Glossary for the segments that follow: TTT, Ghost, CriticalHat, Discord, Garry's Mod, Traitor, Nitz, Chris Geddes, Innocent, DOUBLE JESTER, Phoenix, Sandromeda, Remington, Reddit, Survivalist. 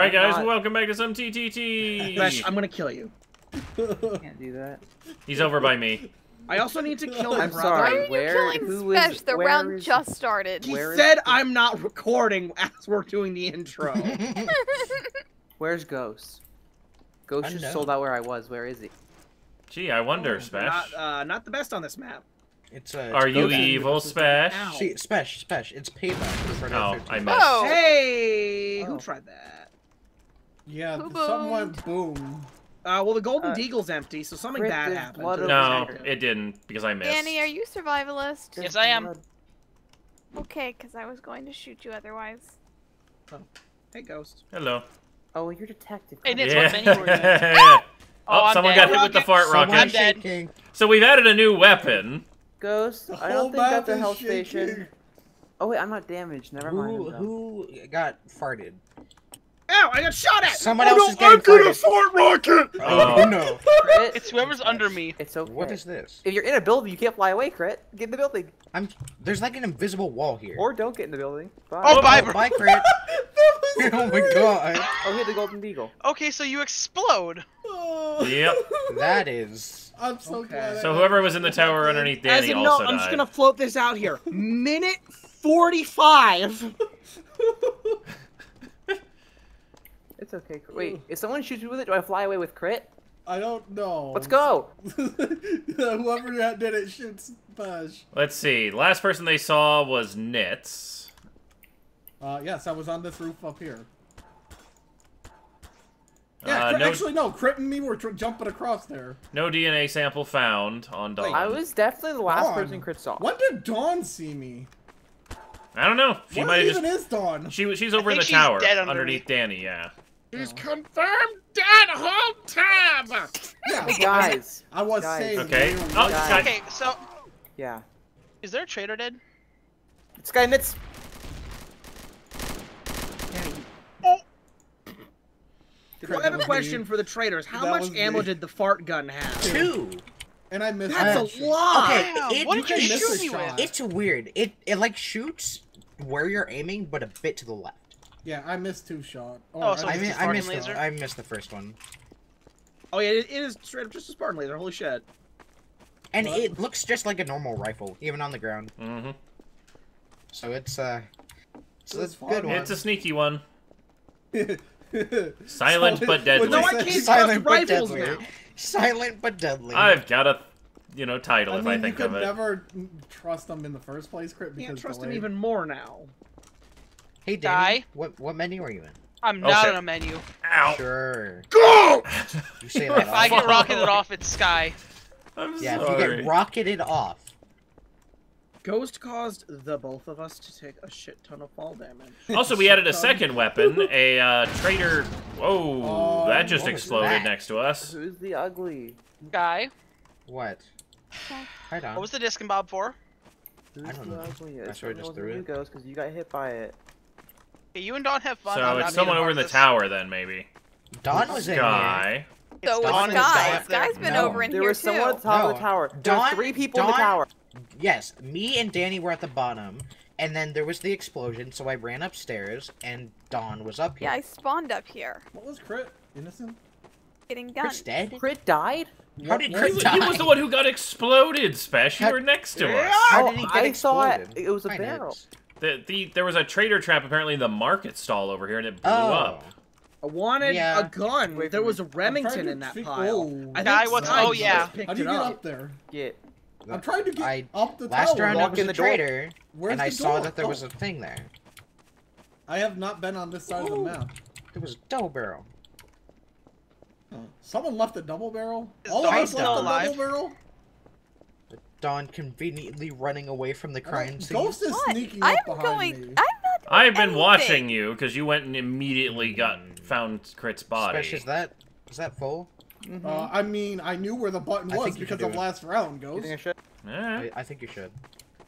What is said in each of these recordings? Alright guys, welcome back to some TTT! Flesh, I'm gonna kill you. Can't do that. He's over by me. I also need to kill him. I'm sorry. Why are you killing Spesh? The round just started. He said I'm not recording as we're doing the intro. Where's Ghost? Ghost just sold out where I was. Where is he? Gee, I wonder, Spesh. Not the best on this map. It's, are you evil, Spesh? See, Spesh, it's payback. Oh, I missed. Oh. Hey! Who tried that? Yeah, someone boomed. Well, the Golden Deagle's empty, so something bad happened. No, it didn't, because I missed. Danny, are you survivalist? Yes, I am. Okay, because I was going to shoot you otherwise. Oh. Hey, Ghost. Hello. Oh, you're detective. Hey, Nitz, what menu were you at? Ah! Oh, someone got hit with the fart rocket. I'm dead. So we've added a new weapon. Ghost, I don't think that's a health station. Oh, wait, I'm not damaged. Never mind. Who got farted? Ow, I got shot at! Someone else is getting farted. I'm a fart rocket! Oh, no. Crit. It's whoever's under me. It's okay. What is this? If you're in a building, you can't fly away, Crit. Get in the building. There's like an invisible wall here. Or don't get in the building. Bye. Oh, bye, bro. Bye, Crit. Oh my god. Oh, hit the Golden Deagle. Okay, so you explode. Oh. Yep. That is... I'm so glad. So whoever was in the tower underneath Danny also died. I'm just gonna float this out here. Minute 45. It's okay. Wait, if someone shoots you with it, do I fly away with Crit? I don't know. Let's go. Whoever that did it shoots Bush. Let's see. Last person they saw was Nitz. Yes, I was on this roof up here. Yeah, actually, no. Crit and me were jumping across there. No DNA sample found on Dawn. I was definitely the last person Crit saw. When did Dawn see me? I don't know. She might have just... is Dawn? She's over in the tower underneath Danny, yeah. He's confirmed dead whole time! Yeah, guys. I was saying... Okay. Oh, okay, so... Yeah. Is there a traitor dead? This guy Nitz... I have a question for the traitors. How much ammo did the fart gun have? 2. And I missed. That's a lot. Okay, wow. What did you shoot me with? It's weird. It like shoots where you're aiming, but a bit to the left. Yeah, I missed 2 shots. Oh, so I missed the first one. Oh yeah, it is straight up just a Spartan laser. Holy shit! And it looks just like a normal rifle, even on the ground. Mm-hmm. So it's a good one. It's a sneaky one. Silent but deadly. No, I can't trust rifles now. Silent but deadly. I've got a, title if I think of it. You could never trust them in the first place, Crit. Because can't trust them even more now. Hey, Danny, what menu are you in? I'm not on a menu. Ow. Sure. Go! You say that. If I get rocketed off, it's Sky. I'm sorry. If you get rocketed off. Ghost caused the both of us to take a shit ton of fall damage. Also, we added a second weapon, a traitor. Whoa, that just exploded next to us. Who's the ugly guy? What? Hi, Don. What was the discombob for? I don't know. I sure just threw it. Ghost, because you got hit by it. Hey, you and Don have fun. So it's someone over in the tower, then maybe. Don was in here. So it's Sky. Sky's been over in here too. There was someone at the top of the tower. There were 3 people in the tower. Yes, me and Danny were at the bottom, and then there was the explosion, so I ran upstairs, and Dawn was up here. Yeah, I spawned up here. What was Crit? Innocent? Getting done. Crit's dead? Crit died? How did Crit die? He was the one who got exploded, Spesh. You were next to us. How did he get exploded? It was a barrel. There was a traitor trap apparently in the market stall over here, and it blew up. I wanted a gun. There was a Remington in that pile. How do you get up there? I'm trying to get up the tower. Last round I was a traitor, and I saw that there was a thing there. I have not been on this side of the map. There was a double barrel. Someone left a double barrel? All of us left a double barrel? Dawn conveniently running away from the crime scene. Ghost is sneaking up behind me. I've been watching you, because you went and immediately found Crit's body. Especially is that full? Mm-hmm. I mean, I knew where the button was because of last round, Ghost. You think I should? Yeah. I think you should.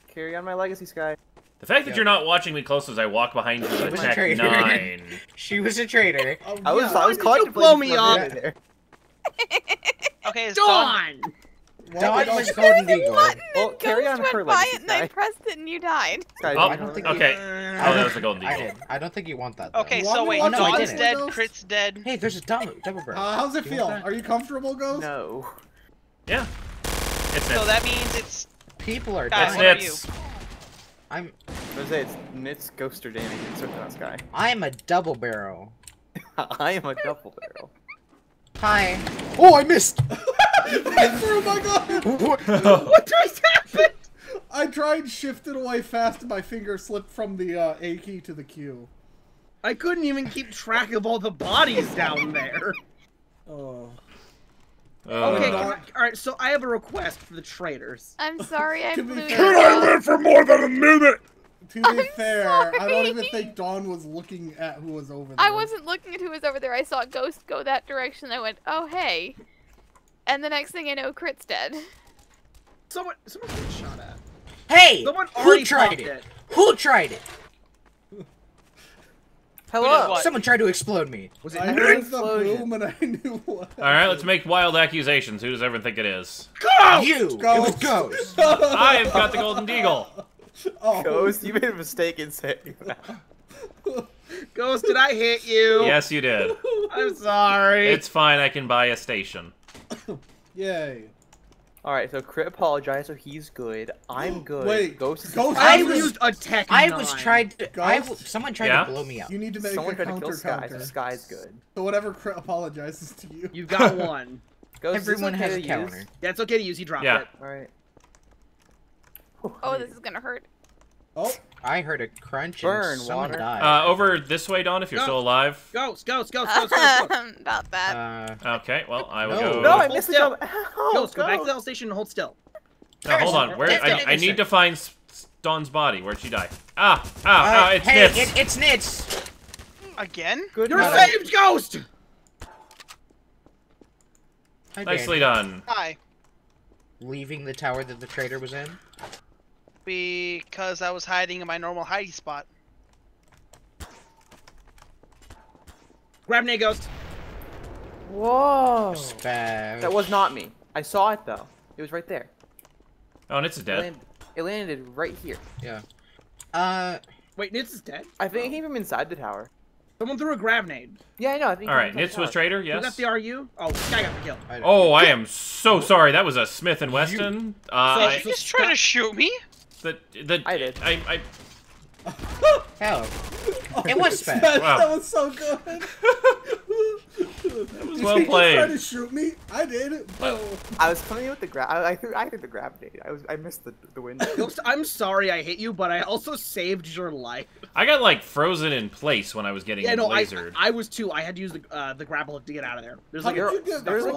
Carry on my legacy, Sky. The fact that you're not watching me close as I walk behind you to attack 9. She was a traitor. I was caught to blow me up. Okay, it's Dawn. What was golden eagle? Well, carry on her legs. I pressed it and you died. Oh, I don't think okay. Oh, that was a golden eagle. I don't think you want that. Though. Okay, so wait. Dawn's dead. Crit's dead. Hey, there's a double burn. How's it feel? Are you comfortable, Ghost? No. Yeah. It's so that means it's. People are dying. It's Nitz. I'm. Jose, it's Nitz, Ghost, or Danny. Insert that guy. I'm a double barrel. I am a double barrel. Hi. Oh, I missed. I threw my gun. What just happened? I tried shifted away fast, and my finger slipped from the A key to the Q. I couldn't even keep track of all the bodies down there. Oh. Okay, alright, so I have a request for the traitors. I'm sorry I blew it. Can I live for more than a minute? To be fair, I don't even think Dawn was looking at who was over there. I wasn't looking at who was over there. I saw a ghost go that direction. I went, oh, hey. And the next thing I know, Crit's dead. Someone's getting shot at. Hey! Someone already tried it. Who tried it? Hello? Someone tried to explode me. Was it I knew what. Alright, let's make wild accusations. Who does everyone think it is? Ghost! You! Ghost! It was Ghost! I've got the golden deagle! Oh. Ghost, you made a mistake in saying that. Ghost, did I hit you? Yes, you did. I'm sorry. It's fine, I can buy a station. Yay. Alright, so Crit apologized, so he's good. I'm good. Wait, Ghost used a tech nine. I was tried to. Someone tried to blow me up. You need to make someone tried to kill Sky. So Sky's good. So whatever Crit apologizes to you. You've got one. Ghost, everyone has a counter. That's okay to use. He dropped it. Alright. Oh, this is gonna hurt. Oh, I heard a crunch and someone died. Over this way, Dawn, if you're still alive. Ghost. About that. Okay, well, I will go. No, I missed it. Ghost, go back to the health station and hold still. No, hold on. Where? I need to find Dawn's body. Where'd she die? Ah, it's Nitz. It's Nitz. Again? You're saved, Ghost! Nicely done. Hi. Leaving the tower that the traitor was in? Because I was hiding in my normal hidey spot. Grab me, Ghost! Whoa! Spam. That was not me. I saw it though. It was right there. Oh, Nitz is dead. It landed right here. Yeah. Wait, Nitz is dead? I think it came from inside the tower. Someone threw a grab nade. Yeah, I know. Alright, Nitz was traitor, yes. You left the RU? Oh, I got the kill. Oh, I am so sorry. That was a Smith and Wesson. Did you just try to shoot me? I did. Hell. It was Smith. Wow. That was so good. That was well played. Did you try to shoot me? I did. I was playing with the grab. I threw the grab nade. I missed the window. Ghost, I'm sorry I hit you, but I also saved your life. I got like frozen in place when I was getting lasered. I was too. I had to use the grapple to get out of there. There's like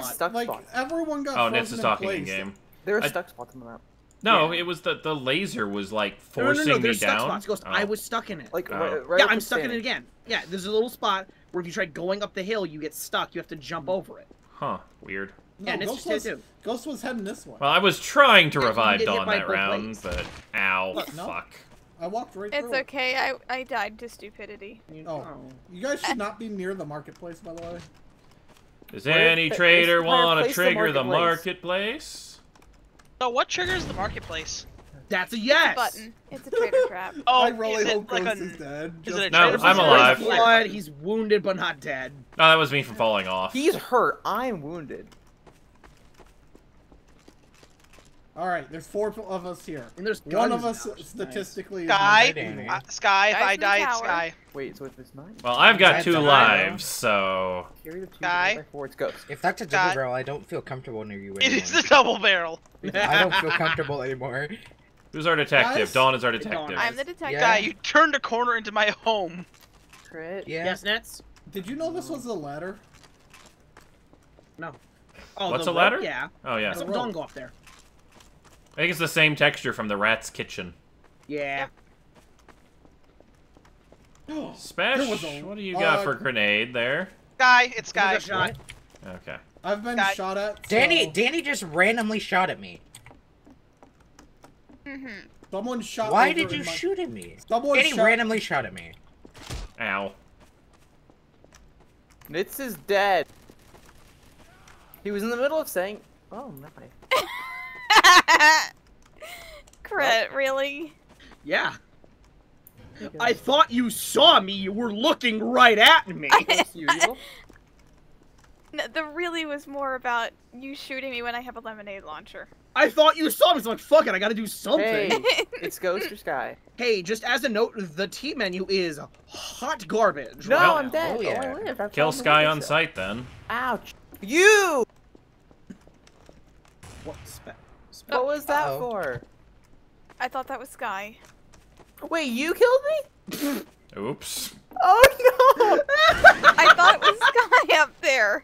stuck spots. Everyone got frozen. Oh, Nitz is talking in game. There are stuck spots on the map. No, it was the laser was like forcing me down. Stuck spots, Ghost. Oh. I was stuck in it. Like right I'm stuck in it again. Yeah, there's a little spot where if you try going up the hill, you get stuck. You have to jump over it. Huh? Weird. Yeah, no, Ghost was heading this way. Well, I was trying to revive Dawn that round, but fuck. I walked right through. It's okay. I died to stupidity. Oh, you guys should not be near the marketplace, by the way. Does any trader want to trigger the marketplace? So what triggers the marketplace? That's a yes. It's a button. It's a traitor trap. Oh, I really hope Ghost is dead. Is it a traitor? No, I'm alive. He's wounded but not dead. No, that was me from falling off. He's hurt. I'm wounded. All right, there's four of us here. And there's one of us statistically. Sky. If I died, Sky. Wait, so if it's mine. Well, I've got two lives, so. Sky. If that's a double barrel, I don't feel comfortable near you anymore. It is the double barrel. I don't feel comfortable anymore. Who's our detective? Dawn is our detective. I'm the detective. Guy, you turned a corner into my home. Crit. Yeah. Yes, Nitz. Did you know this was a ladder? No. Oh, what's a ladder? Yeah. Oh yeah. Some Dawn go up there. I think it's the same texture from the Rat's Kitchen. Yeah. Spesh, what do you got for grenade there? Guy, it's Guy. Shot. Okay. I've been shot at. So... Danny just randomly shot at me. Mm-hmm. Someone shot. Why did you shoot at me? Danny randomly shot at me. Ow. Nitz is dead. He was in the middle of saying, "Oh my." Crit, really? Yeah. I thought you saw me. You were looking right at me. No, the really was more about you shooting me when I have a lemonade launcher. I thought you saw me, so I'm like, fuck it, I gotta do something. Hey, it's Ghost or Sky. Hey, just as a note, the tea menu is hot garbage. No, right? I'm dead. Oh, yeah. Oh, I live. That's Kill Sky on sight, then. Ouch. You! What what was that for? I thought that was Sky. Wait, you killed me? Oops. Oh, no! I thought it was Sky up there.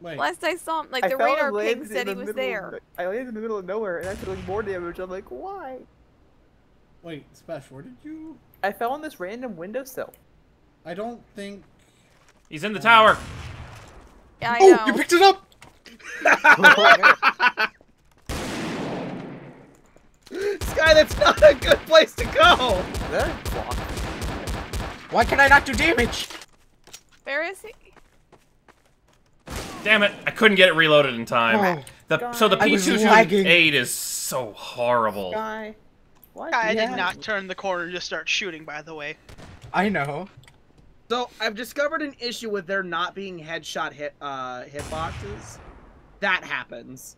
Wait. Last I saw him, like, the radar ping said he was there. I landed in the middle of nowhere, and I took like more damage. I'm like, why? Wait, Smash, where did you... I fell on this random windowsill. I don't think... He's in the tower! Yeah, I know. You picked it up! Sky, that's not a good place to go! Why can I not do damage? Where is he? Damn it! I couldn't get it reloaded in time. Oh, so the P228 is so horrible. Sky, I did not turn the corner to start shooting, by the way. I know. So I've discovered an issue with there not being headshot hitboxes. That happens.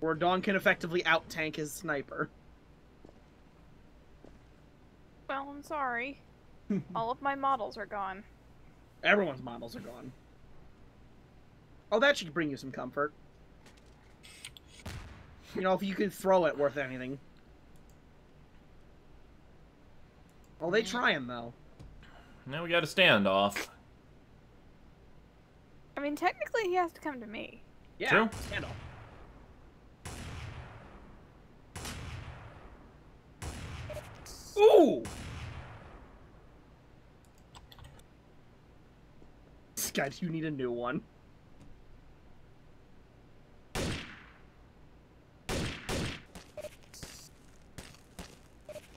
Where Dawn can effectively out-tank his sniper. Well, I'm sorry. All of my models are gone. Everyone's models are gone. Oh, that should bring you some comfort. You know, if you could throw it worth anything. Well, they try him, though. Now we got a standoff. I mean, technically he has to come to me. Yeah, true. Standoff. Ooh! Sky, you need a new one.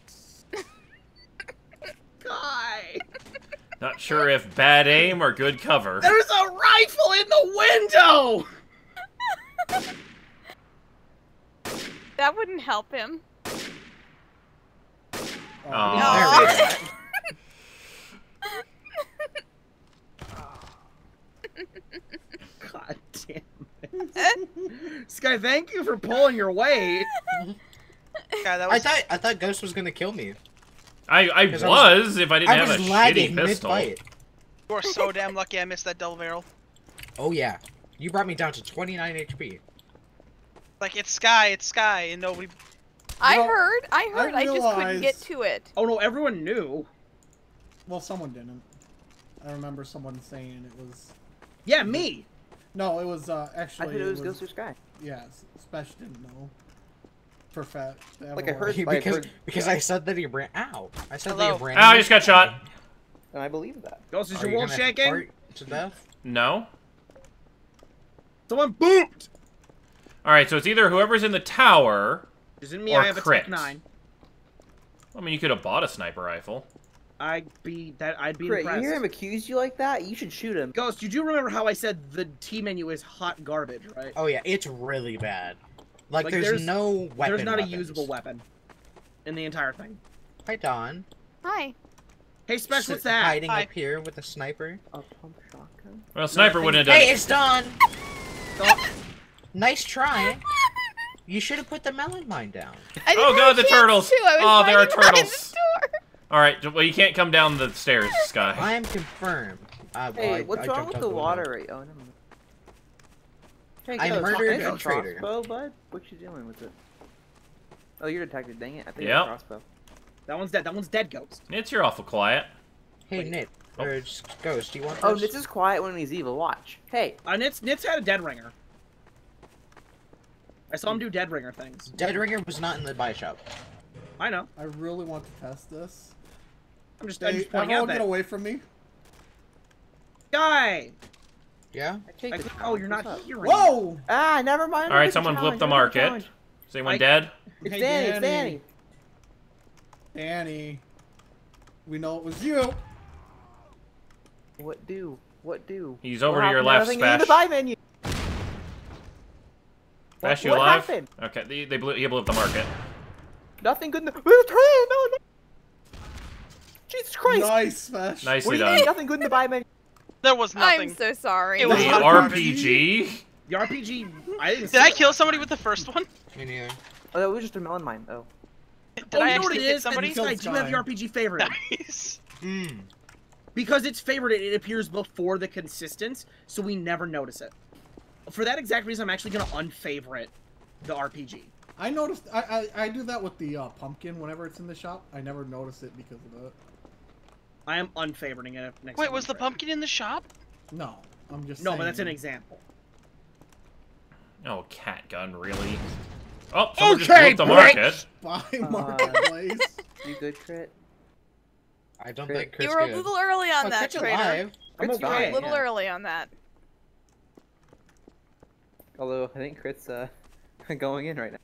Sky! Not sure if bad aim or good cover. There's a rifle in the window! That wouldn't help him. Oh. God damn it. Sky, thank you for pulling your weight. Yeah, that was... I thought Ghost was gonna kill me. I was if I didn't have a shitty pistol. You are so damn lucky I missed that double barrel. Oh yeah. You brought me down to 29 HP. Like, it's Sky, and nobody... I heard, I just couldn't get to it. Oh no, everyone knew. Well, someone didn't. I remember someone saying it was... Yeah, me! No, it was, actually... I thought it was Ghost or Sky. Yeah, Spesh didn't know. For fact. Like, I heard... Because I said that he ran... Ow! I said that he ran... Ow, I just got shot! And I believe that. Ghost, is your wall shaking? To death? No. Someone booped! Alright, so it's either whoever's in the tower... Isn't me, I have a Tech 9. I mean, you could have bought a sniper rifle. I'd be impressed. You hear him accuse you like that? You should shoot him. Ghost, you do remember how I said the tea menu is hot garbage, right? Oh yeah, it's really bad. Like there's no weapon. There's not a usable weapon in the entire thing. Hi, Don. Hi. Hey, Spesh, what's that? Hiding up here with a sniper. A pump shotgun. Well, sniper wouldn't have done. Hey, it's Don. Nice try. You should have put the melon mine down. Oh god, the turtles! Oh, there are turtles. Alright, well, you can't come down the stairs, Sky. I am confirmed. Hey, what's wrong with the water rate? Oh, no. I murdered a traitor. Crossbow, bud? What you doing with it? Oh, you're detected, dang it. I think it's a crossbow. That one's dead. That one's dead, Ghost. Nitz, you're awful quiet. Hey, Nitz. Or Ghost, do you want this? Oh, Nitz is quiet when he's evil. Watch. Hey. Nitz had a dead ringer. I saw him do Dead Ringer things. Dead Ringer was not in the buy shop. I know. I really want to test this. I'm just pointing out that. Everyone get away from me. Guy! Yeah? Oh, you're not hearing. Whoa! Ah, never mind. Alright, someone blipped the market. Is anyone dead? It's Danny. Danny. We know it was you. What do? What do? He's over to your left, Spash. Bash, you alive? Happened? Okay, he blew up the market. Nothing good in the no. Jesus Christ! Nice, Bash. Nicely done. Nothing good in the biome. There was nothing. I'm so sorry. It was RPG. The RPG. Did I kill somebody with the first one? Me neither. Oh, it was just a melon mine. Oh. Did I actually hit somebody? I do have the RPG favorite. Nice. Mm. Because it's favorite, it appears before the consistence, so we never notice it. For that exact reason, I'm actually gonna unfavorite the RPG. I noticed. I do that with the pumpkin whenever it's in the shop. I never notice it because of that. I am unfavoriting it next. Wait, was the pumpkin in the shop? No, I'm just. No, saying. But that's an example. Oh, cat gun, really? Oh, someone just blew up the market. Buy marketplace. You good, Crit? I don't think Crit's good. You were a little early on that, Trader. You were a little early on that. Although, I think Crit's going in right now.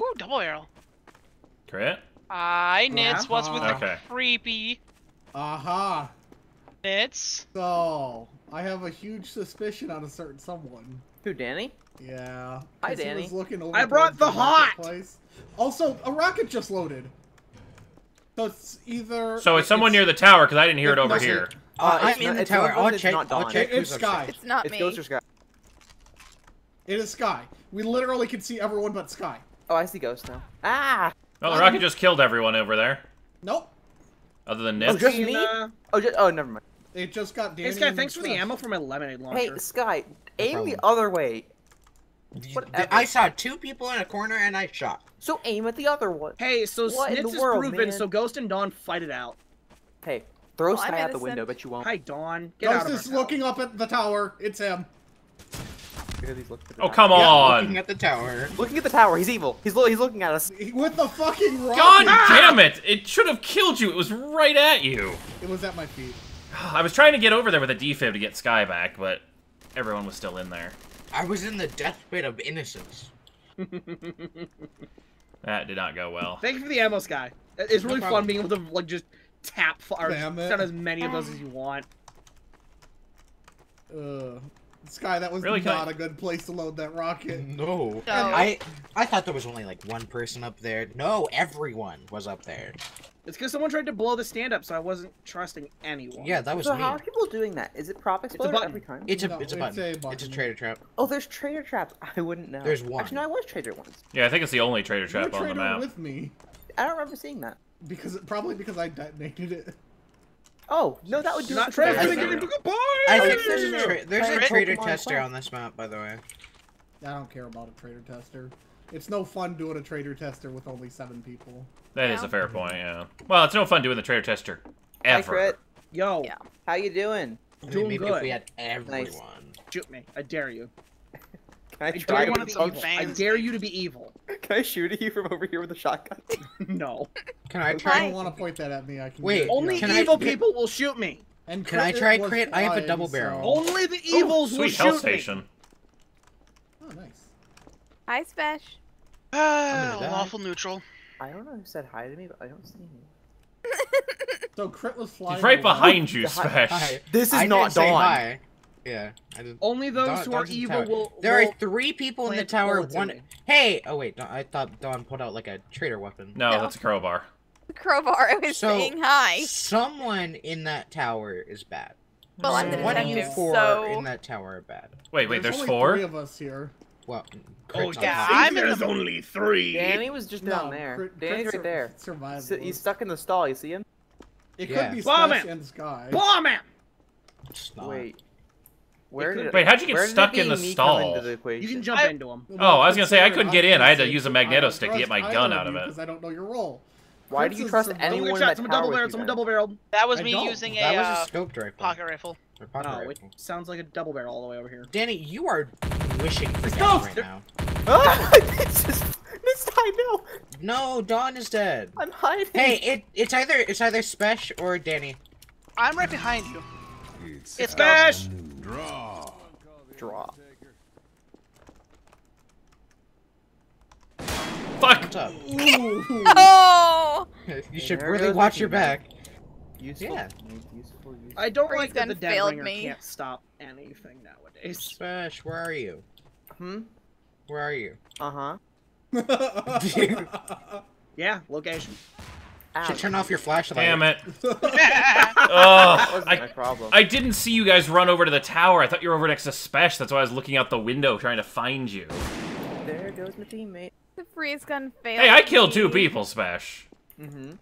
Ooh, double arrow. Crit? Hi, Nitz, what's with the creepy? Aha. Nitz? So, I have a huge suspicion on a certain someone. Who, Danny? Yeah. Hi, Danny. Was looking over I brought the hot! Place. Also, a rocket just loaded. So it's either... So it's someone near the tower, because I didn't hear it over here. I'm in the tower. I'll check. It's Sky. It's not me. Ghost or Sky. It is Sky. We literally can see everyone but Sky. Oh, I see Ghost now. Ah! Well, the rocket just killed everyone over there. Nope. Other than Nitz. Oh, just me? Oh, never mind. It just got Danny. Hey, Sky, thanks for the ammo for my lemonade launcher. Hey, Sky, aim the other way. I saw two people in a corner and I shot. So aim at the other one. Hey, so Snitz is proven, so Ghost and Dawn fight it out. Hey, throw Sky out the window, but you won't. Hi, Dawn. Ghost is looking up at the tower. It's him. Oh, come on! Looking at the tower. Looking at the tower. He's evil. He's looking at us. With the fucking rocket. God damn it! It should have killed you. It was right at you. It was at my feet. I was trying to get over there with a defib to get Sky back, but everyone was still in there. I was in the death pit of innocence. That did not go well. Thank you for the ammo, Sky. It's really fun being able to like just tap or send as many of those as you want. Sky, that was really not a good place to load that rocket. No. I thought there was only like one person up there. No, everyone was up there. It's because someone tried to blow the stand up, so I wasn't trusting anyone. Yeah, that was me. So how are people doing that? Is it prop exploder every time? It's a button. It's a trader trap. Oh, there's trader trap. I wouldn't know. There's one. Actually, no, I was trader once. Yeah, I think it's the only trader trap on the map. With me. I don't remember seeing that. Probably because I detonated it. Oh, no, that would do not trash. There's a trader tester on this map, by the way. I don't care about a trader tester. It's no fun doing a trader tester with only 7 people. That is a fair point, yeah. Well, it's no fun doing the trader tester ever. Hi, yo. Yeah. How you doing? Maybe good. If we had everyone. Nice. Shoot me. I dare you. I dare you to be evil. Can I shoot at you from over here with a shotgun? No. Can I try? I don't want to point that at me. I can. Wait. Only evil people will shoot me. And can I try crit? I have a double barrel. Only the evils will shoot me. Sweet station. Oh, nice. Hi, Spesh. Lawful neutral. I don't know who said hi to me, but I don't see him. So crit was flying. He's right behind you, Spesh. This is not Dawn. Yeah, only those who are evil will. There are 3 people in the tower. One. Hey! Oh wait, I thought Dawn pulled out like a traitor weapon. No, that's a crowbar. The crowbar. I was saying hi. Someone in that tower is bad. Well, I'm the detective, so in that tower are bad. Wait, there's 4. 3 of us here. Well, oh yeah, there's only 3. Danny was just down there. Danny's right there. He's stuck in the stall. You see him? It could be Splash and Sky. Bomb him! Wait. Wait, how'd you get stuck in the stall? You can jump into him. Oh, I was gonna say I couldn't get in. I had to use a magneto stick to get my gun out of it. Because I don't know your role. Why do you trust anyone in that tower? Someone double-barreled. That was me using a scope rifle. Pocket rifle. No, it sounds like a double barrel all the way over here. Danny, you are wishing for death right now. Ah! No. No, Dawn is dead. I'm hiding. Hey, it's either Spesh or Danny. I'm right behind you. It's Spesh. Draw. Fuck! Oh! You should really watch your back. Yeah. I don't like that the dead ringer can't stop anything nowadays. Smash, where are you? Hmm? Where are you? Uh-huh. Dude. Yeah, location. Should turn off your flashlight. Damn it. That wasn't my problem. I didn't see you guys run over to the tower. I thought you were over next to Spesh. That's why I was looking out the window trying to find you. There goes my teammate. The freeze gun failed. Hey, I killed two people, Spesh. Mm-hmm.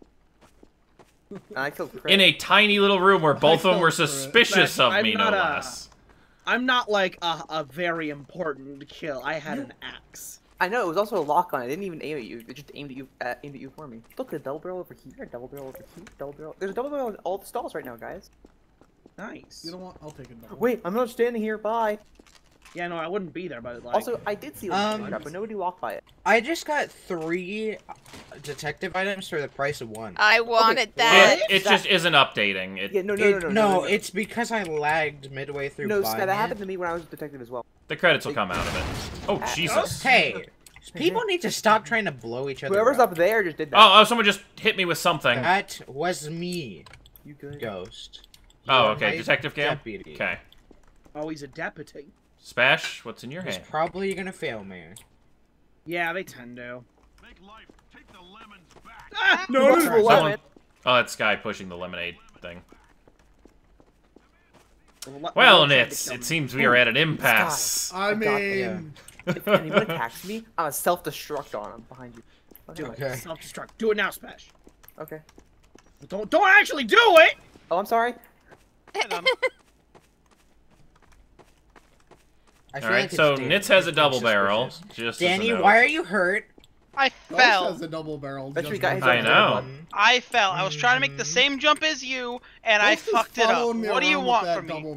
I killed Chris. In a tiny little room where both of them were suspicious of me, no less. I'm not like a very important kill. I had an axe. I know, it was also a lock on. I didn't even aim at you. It just aimed at you for me. Look, there's a double barrel over here, double barrel over here, double barrel. There's a double barrel in all the stalls right now, guys. Nice. You don't want? I'll take it. Wait, I'm not standing here. Bye. Yeah, no, I wouldn't be there, but like... Also, I did see one, but nobody walked by it. I just got 3 detective items for the price of 1. I wanted that. It just isn't updating. It, yeah, no, it's because I lagged midway through. No, that happened to me when I was a detective as well. The credits will come out of it. Oh, Jesus. Hey, people need to stop trying to blow each other up. Whoever's up there just did that. Oh, someone just hit me with something. That was me. You good? Ghost. Oh, okay, detective cam? Deputy. Okay. Oh, he's a deputy. Spesh, what's in your hand? He's probably gonna fail, man. Yeah, they tend to. Make life, take the lemons back. Ah, no, it's the lemon. Oh, that's guy pushing the lemonade thing. Well, Nitz, it seems we are at an impasse. I mean... If anyone attacks me, I'm a self-destruct on him behind you. Do it. Self-destruct. Do it now, Spesh. Okay. Don't actually do it! Oh, I'm sorry. Alright, so Nitz has a double barrel. Just Danny, why are you hurt? I fell. Has a double barrel. I know. I fell. I was trying to make the same jump as you, and I fucked it up. What do you want from me?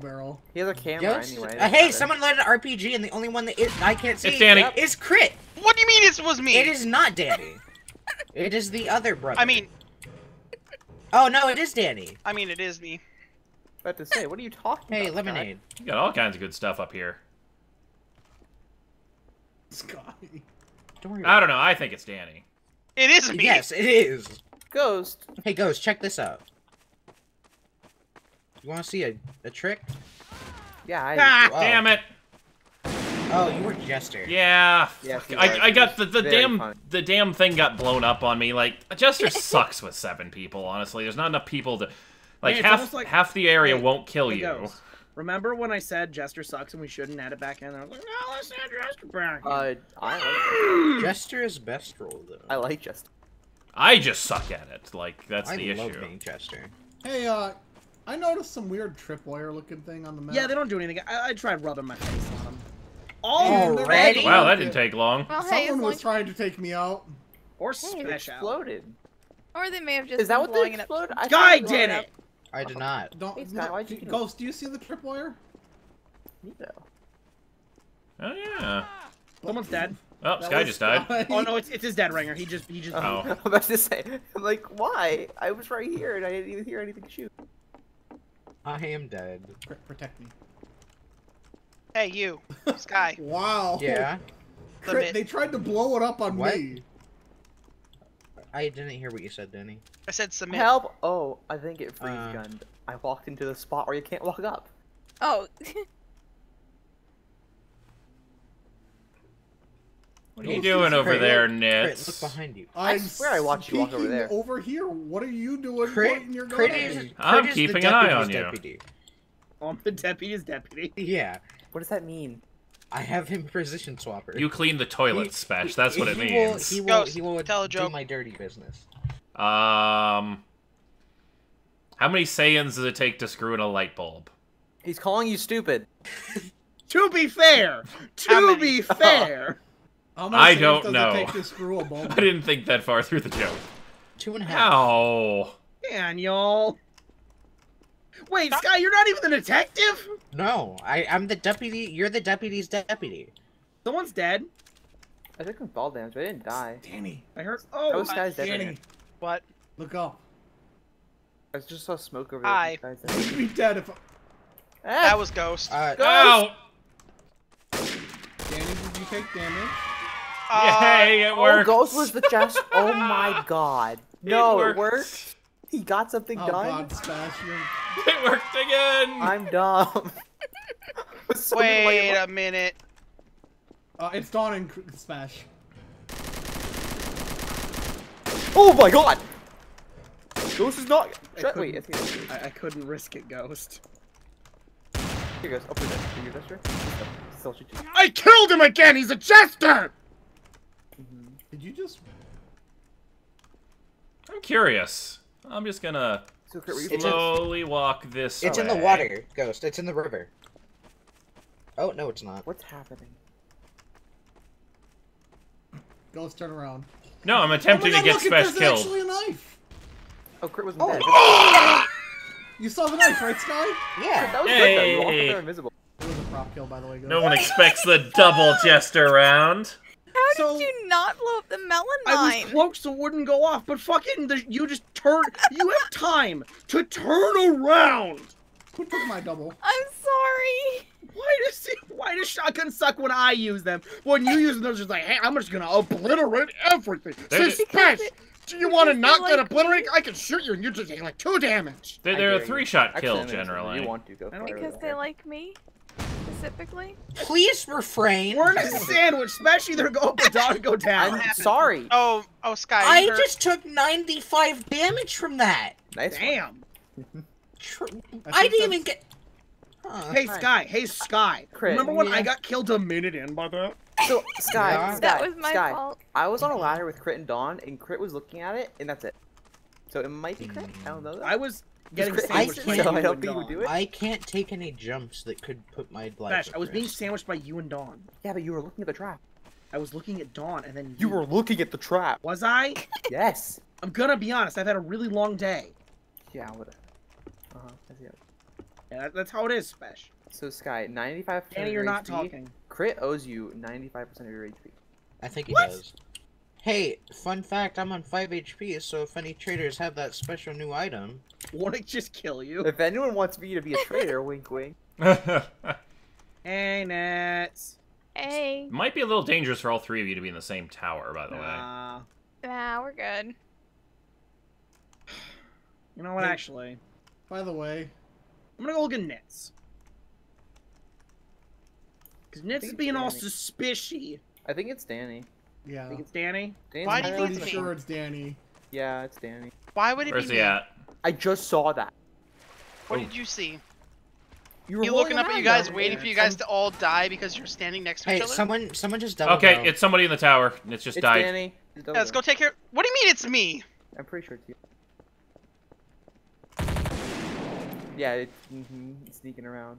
He has a camera anyway. Hey, someone led an RPG, and the only one that I can't see is Crit. What do you mean it was me? It is not Danny. It is the other brother. I mean... Oh, no, it is Danny. I mean, it is me. About to say, what are you talking about? Hey, lemonade. You got all kinds of good stuff up here. Sky. I don't know. I think it's Danny. It is me. Yes, it is. Ghost. Hey, Ghost, check this out. You want to see a trick? Yeah. Damn it. Oh, you were Jester. Yeah. I got the damn thing got blown up on me. Like Jester sucks with 7 people. Honestly, there's not enough people to like half the area won't kill you. Ghost. Remember when I said Jester sucks and we shouldn't add it back in? I was like, no, let's add Jester back. I like Jester is best role though. I like Jester. I just suck at it. Like that's the issue. I love being Jester. Hey, I noticed some weird tripwire looking thing on the map. Yeah, they don't do anything. I tried rubbing my face on them. Already? Wow, that didn't take long. Well, hey, someone was trying to take me out. Or smash out. Exploded. Or they may have just. Is that what they exploded? Guy did it. I did not. Ghost, do you see the tripwire? Neato. Oh yeah. Someone's dead. Oh, Sky just died. Oh no, it's his dead ringer. He just. Oh. I'm about to say, I'm like, why? I was right here and I didn't even hear anything shoot. I am dead. Protect me. Hey you, Sky. Wow. Yeah. They tried to blow it up on me. I didn't hear what you said, Danny. I said submit. Help! Oh, I think it freeze gunned. I walked into the spot where you can't walk up. Oh. What are you doing over there, Nitz? Look behind you. I swear I watched you walk over there. Over here. What are you doing? I'm keeping an eye on you. I'm the deputy's deputy. Yeah. What does that mean? I have him position swapper. You clean the toilet, Spesh. That's what it means. He will tell a joke. Do my dirty business. How many Saiyans does it take to screw in a light bulb? He's calling you stupid. To be fair. To be fair. I don't know. Take to screw a bulb? I didn't think that far through the joke. 2.5. Ow. Daniel. Wait, Sky, you're not even the detective? No, I'm the deputy. You're the deputy's deputy. Someone's dead. I took him fall damage, but I didn't die. Danny. I heard. Oh, that was Sky's Danny. What? Look up. I just saw smoke over there. I'd be dead if. That was Ghost. Ow! Danny, did you take damage? Yay, it worked. Oh, Ghost was the chest. Oh my God. No, it worked. He got something done. God, Spesh, it worked again. I'm dumb. Wait a minute. It's Dawn and Smash. Oh my god! Ghost is not. Wait, I couldn't risk it, Ghost. Here goes. I'll put that. Here goes. Still shoot you. I killed him again. He's a jester. Mm-hmm. Did you just? I'm curious. I'm just gonna slowly walk this. It's in the water, Ghost. It's in the river. Oh no, it's not. What's happening? Ghost, turn around. No, I'm attempting to get Smash killed. Actually a knife. Oh, Crit wasn't there. Oh. You saw the knife, right, Sky? Yeah. That was good, though. You walked up there invisible. It was a prop kill, by the way. Ghost. No one expects the double jester round. How did you not blow up the melon mine? I was close so it wouldn't go off, but fucking, you just turn. You have time to turn around. Who took my double? I'm sorry. Why does shotguns suck when I use them? When you use them, they're just like, hey, I'm just gonna obliterate everything. Suspense! Do you want to not get obliterated? I can shoot you and you're just taking like 2 damage. They're a 3-shot kill generally. You want to go because they like me specifically. Please refrain. We're in a sandwich. Smash either go up or down, go down. I'm sorry. Oh, Sky. I just took 95 damage from that. Nice. Damn. I didn't even get. Huh, hey, Sky. Hey, Sky. Crit. Remember when I got killed a minute in by that? So, Sky, that was my fault. I was on a ladder with Crit and Dawn, and Crit was looking at it, and that's it. So it might be Crit. I don't know that. I was getting sandwiched by you and Dawn. I can't take any jumps that could put my life at risk. I was being sandwiched by you and Dawn. Yeah, but you were looking at the trap. I was looking at Dawn, and then you were looking at the trap. Was I? Yes. I'm gonna be honest. I've had a really long day. Yeah, whatever. Yeah, that's how it is, Smash. So, Sky, 95% of your HP. You're not talking. Crit owes you 95% of your HP. I think he does. Hey, fun fact, I'm on 5 HP, so if any traders have that special new item... Won't it just kill you? If anyone wants me to be a trader, wink wink. Hey, Nitz. Hey. Might be a little dangerous for all 3 of you to be in the same tower, by the way. Nah, we're good. You know what, actually... By the way... I'm gonna go look at Nitz. Cause Nitz is being all suspicious. I think it's Danny. Yeah. I think it's Danny. Why do you think it's sure it's Danny? Yeah, it's Danny. Why would it be me? Where's he at? I just saw that. What did you see? You were looking up at you guys, waiting for you guys to all die because you're standing next to each other. Someone just died. Okay, it's somebody in the tower. It's just died. It's Danny. Yeah, let's go take care. What do you mean it's me? I'm pretty sure it's you. Yeah, it's sneaking around.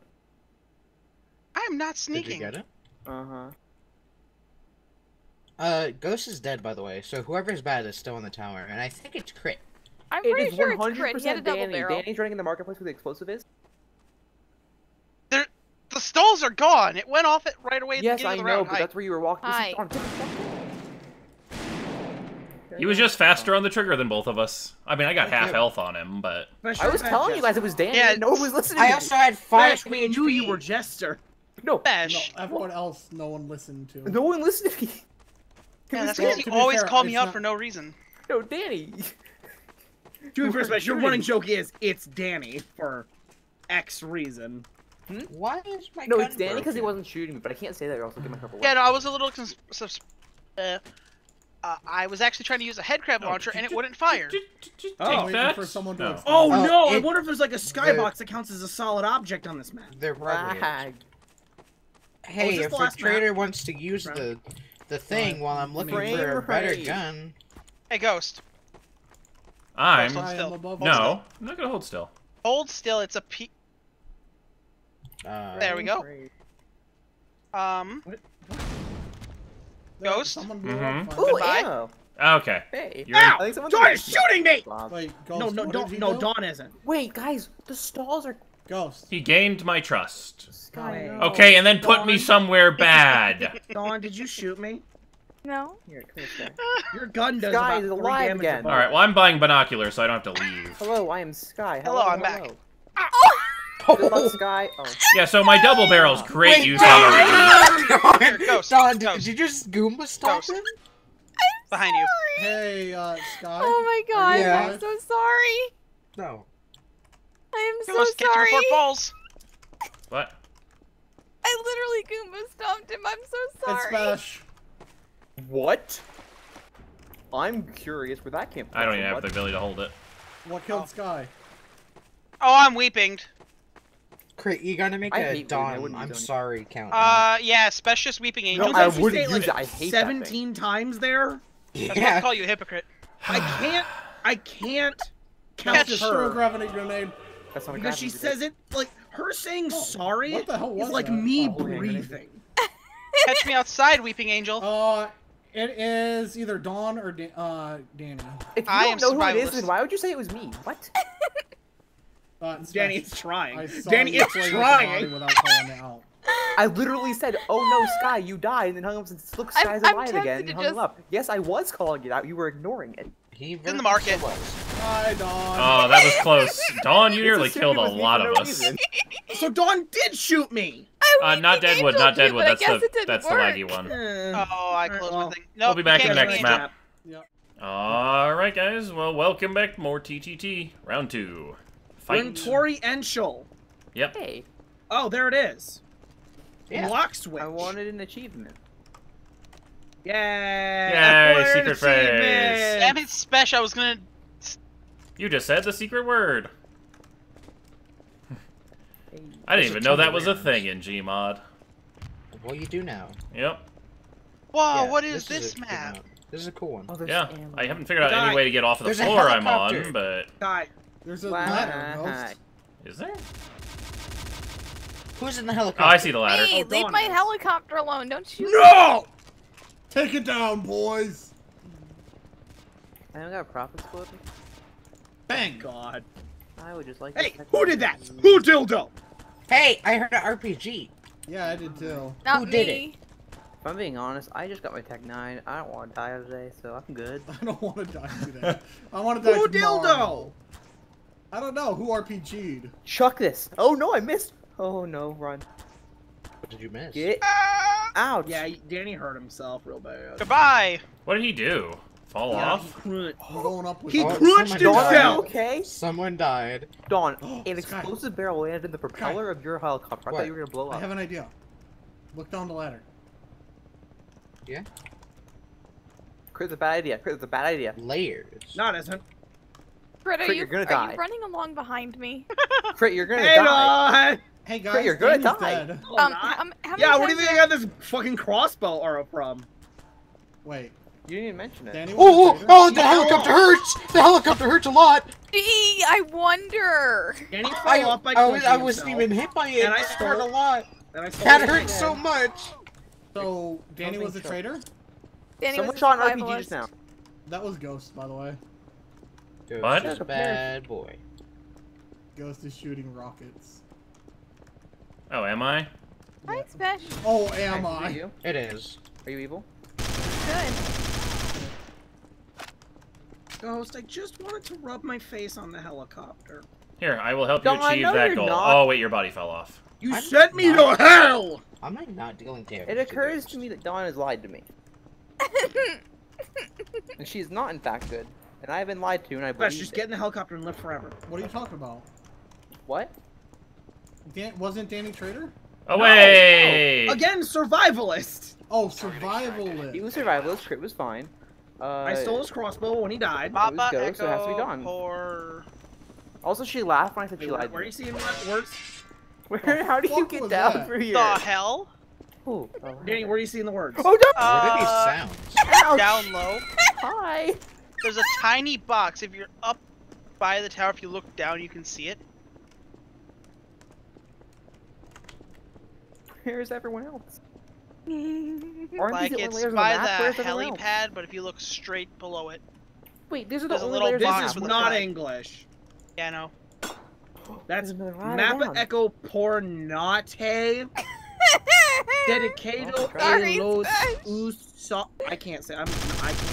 I'm not sneaking. Did you get it? Uh-huh. Ghost is dead, by the way, so whoever's bad is still in the tower, and I think it's Crit. I'm pretty sure it's Crit. He had a double barrel. Danny's running in the marketplace where the explosive is. The stalls are gone! It went off it right away at the beginning of the round. Yes, I know, but that's where you were walking. He was just faster on the trigger than both of us. I mean, I got half health on him, but... I was telling you guys it was Danny. Yeah, no one was listening. I also had 5 HP. I knew you were Jester. No. Everyone else, no one listened to. No one listened to me. Yeah, that's because you always call me out for no reason. No, Danny. Dude, first place, your running joke is, it's Danny for X reason. Hmm? Why is my gun broken? No, it's Danny because he wasn't shooting me, but I can't say that or else I'll get myself away. Yeah, no, I was a little... I was actually trying to use a headcrab launcher and it wouldn't fire. Take that. For someone to no! I wonder if there's like a skybox that counts as a solid object on this map. There probably is. Hey, if a trader wants to use the thing while I'm looking for a better gun. Hey, Ghost. I'm not gonna hold still. Hold still. It's a p. There we go. What? Ghost? Ooh, yeah. Okay. Hey. Ow! Dawn is shooting me! Wait, Ghost, no, Dawn isn't. Wait, guys, the stalls are... Ghost. He gained my trust. Sky. Okay, and then put me somewhere bad. Dawn, did you shoot me? No. Here, your gun does Sky is alive again. Alright, well, I'm buying binoculars, so I don't have to leave. Hello, I am Sky. Hello, I'm back. Sky. Oh. Yeah, so my double barrel's great use on the Ghost. Don, did you just Goomba stomp him? Behind you. Hey, Sky. Oh my god, I'm so sorry. No. I am so sorry. Ghost, catch your 4 balls. What? I literally Goomba stomped him. I'm so sorry. It's Smash. What? I'm curious where that came from. I don't even have the ability to hold it. What killed Sky? Oh, I'm weeping. Crit, you gotta make a Dawn. I'm sorry, count. Yeah, Specious Weeping Angel. No, I wouldn't use it. I hate 17 times there? Yeah. That's why I call you a hypocrite. I can't count her. Sure gravity grenade. That's not a because she grenade. Says it, like, her saying sorry what the hell was is like that? Me breathing. Catch me outside, Weeping Angel. It is either Dawn or Danny. If you don't know who it is, then why would you say it was me? What? Danny is trying. Danny is trying! Without calling it out. I literally said, oh no, Sky, you died, and then hung up and said, look, Sky's alive again, and hung him up. Yes, I was calling it out, you were ignoring it. He's in the market. Hi, Dawn. Oh, that was close. Dawn, you nearly killed a lot of us. So Dawn did shoot me! Not Deadwood, not Deadwood, that's the laggy one. Oh, I closed my thing. We'll be back in the next map. Alright, guys, well, welcome back to more TTT. Round 2. Fight. Tori Enschel. Yep. Hey. Oh, there it is. Yeah. Lock switch. I wanted an achievement. Yay! Yay! Secret phrase. Damn it, Special. I was gonna. You just said the secret word. Hey, I didn't even know that was a thing in Gmod. Well, you do now. Yep. Wow! Yeah, what is this map? This is a cool one. Oh, yeah. I haven't figured out any way to get off of the floor I'm on, but. There's a ladder. Is there? Who's in the helicopter? Oh, I see the ladder. Hey, leave my helicopter alone, don't you? No! Take it down, boys! I don't got a profit explosion. Thank God. I would just like to. Hey, who did that? Who dildo? Hey, I heard an RPG. Yeah, I did too. Not who did it? If I'm being honest, I just got my Tech 9. I don't want to die today, so I'm good. I don't want to die today. I want to die tomorrow. Who dildo? I don't know, who RPG'd? Chuck this! Oh no, I missed! Oh no, run. What did you miss? Get out! Yeah, Danny hurt himself real bad. Goodbye! What did he do? Fall off? He crunched himself! Okay. Someone died. Dawn, an explosive barrel landed in the propeller of your helicopter. I thought you were gonna blow up. I have an idea. Look down the ladder. Yeah? Crit's a bad idea. Crit's a bad idea. Layers. No, it isn't. Crit, you're gonna die. Are you running along behind me? Crit, you're gonna die. Hey guys, Crit, you're gonna die. Yeah, where do you think I got this fucking crossbow arrow from? Wait, you didn't even mention it. Oh, the helicopter hurts! The helicopter hurts a lot! Gee, I wonder. Danny fell off by crushing himself. I wasn't even hit by it. And I hurt a lot. That hurts so much. So, Danny was a traitor? Someone shot an RPG just now. That was Ghost, by the way. What? That's a bad boy. Ghost is shooting rockets. Oh, am I? Yeah. Special. Oh, am I? It is. Are you evil? Good. Ghost, I just wanted to rub my face on the helicopter. Here, I will help you achieve that goal. Oh, wait, your body fell off. You sent me to hell! I'm not dealing damage. It occurs to me that Dawn has lied to me. And she is not, in fact, good. And I have been lied to, and I believe just get in the helicopter and live forever. What are you talking about? What? Wasn't Danny traitor? Oh, wait! No. Again, survivalist! Oh, survivalist. He was survivalist, Crit was fine. I stole his crossbow when he died. It was Ghost, so it has to be Dawn. Also, she laughed when I said she lied. Where are you seeing that worst? How do you get down for here? The hell? Ooh, Danny, where are you seeing the words? Oh, no! Where did he sound? Down low. Hi. There's a tiny box. If you're up by the tower, if you look down, you can see it. Where's everyone else? Like, it's by the helipad, but if you look straight below it. Wait, these are the only layers. This is not English. Yeah, no. That's Mappa Echo Pornate. Dedicado los usos. I can't say. I can't.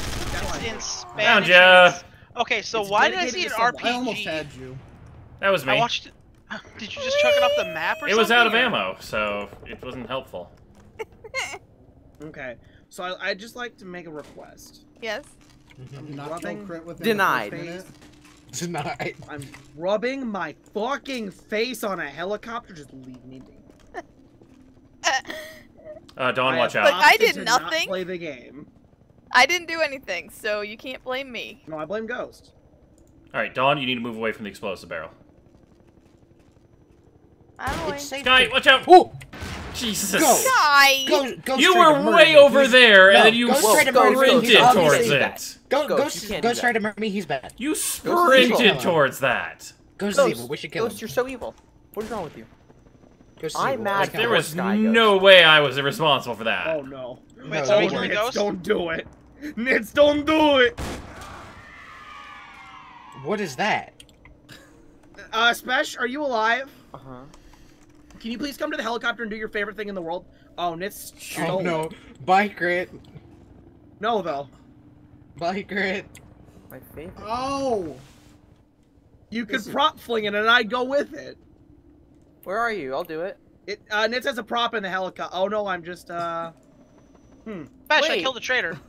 In Spanish. Found you. Okay, so why did I see an RPG? I almost had you. That was me. I watched it. Did you just chuck it off the map or something? It was out of ammo, so it wasn't helpful. Okay, so I'd just like to make a request. Yes. I'm rubbing... Denied. Denied. I'm rubbing my fucking face on a helicopter. Just leave me be. Dawn, watch out. But I did nothing. Not play the game. I didn't do anything, so you can't blame me. No, I blame Ghost. All right, Dawn, you need to move away from the explosive barrel. Sky, watch out! Ooh! Jesus! Go. Sky! Go you were way over there, and then you sprinted towards it. Go straight to murder me. He's bad. You sprinted towards that. Ghost is evil. We should kill him. Ghost, you're so evil. What is wrong with you? I'm mad. There was no way I was irresponsible for that. Oh no! Wait, so we kill Ghost? Don't do it, Nitz. Don't do it. What is that? Spesh, are you alive? Uh huh. Can you please come to the helicopter and do your favorite thing in the world? Oh, Nitz. Oh no! Bye, Crit. No though. Bye, Crit. My favorite. Oh. You could prop fling it, and I'd go with it. Where are you? I'll do it. Nitz has a prop in the helicopter. Oh no, I'm just Spesh, I killed a traitor.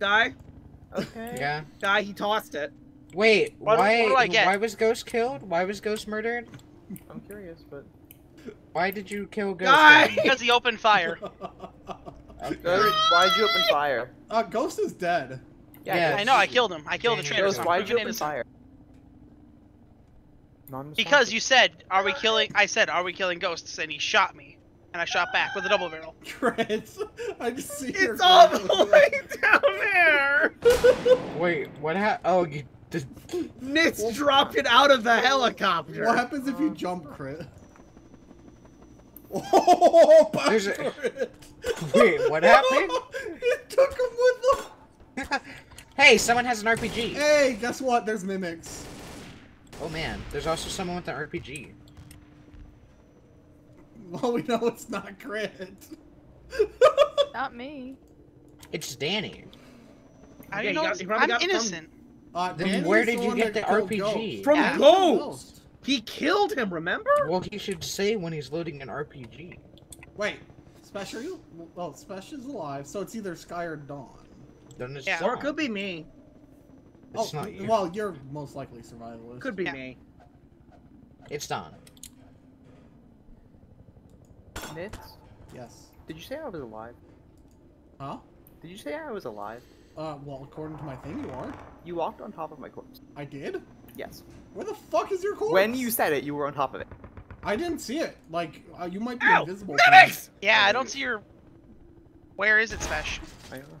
Die. Okay. Yeah. Die. He tossed it. Wait. Why was Ghost killed? Why was Ghost murdered? I'm curious, but why did you kill Ghost? Because he opened fire. Why'd you open fire? Ghost is dead. Yeah, yes. I know. I killed him. I killed the traitor. Why'd you open fire? Because you said, "Are we killing?" I said, "Are we killing ghosts?" And he shot me, and I shot back with a double barrel. Chris, I just see it's all the way down there. Wait, what happened? Oh, you just Nitz dropped it out of the helicopter. What happens if you jump, Chris? Oh, wait, what happened? It took him with them. Hey, someone has an RPG. Hey, guess what? There's mimics. Oh man, there's also someone with an RPG. Well, we know it's not Crit. Not me. It's Danny. I don't know. I'm innocent. Then where did you get the RPG? From Ghost! He killed him, remember? Well, he should say when he's loading an RPG. Wait, Spesh, are you? Well, Spesh is alive, so it's either Sky or Dawn. Then it's Dawn. Or it could be me. It's not you. Well, you're most likely survivalist. Could be me. It's Don. Nitz? Yes. Did you say I was alive? Huh? Did you say I was alive? Well, according to my thing, you are. You walked on top of my corpse. I did? Yes. Where the fuck is your corpse? When you said it, you were on top of it. I didn't see it. Like, you might be invisible. Mimics! Yeah, I don't see your... Where is it, Spesh? I don't know.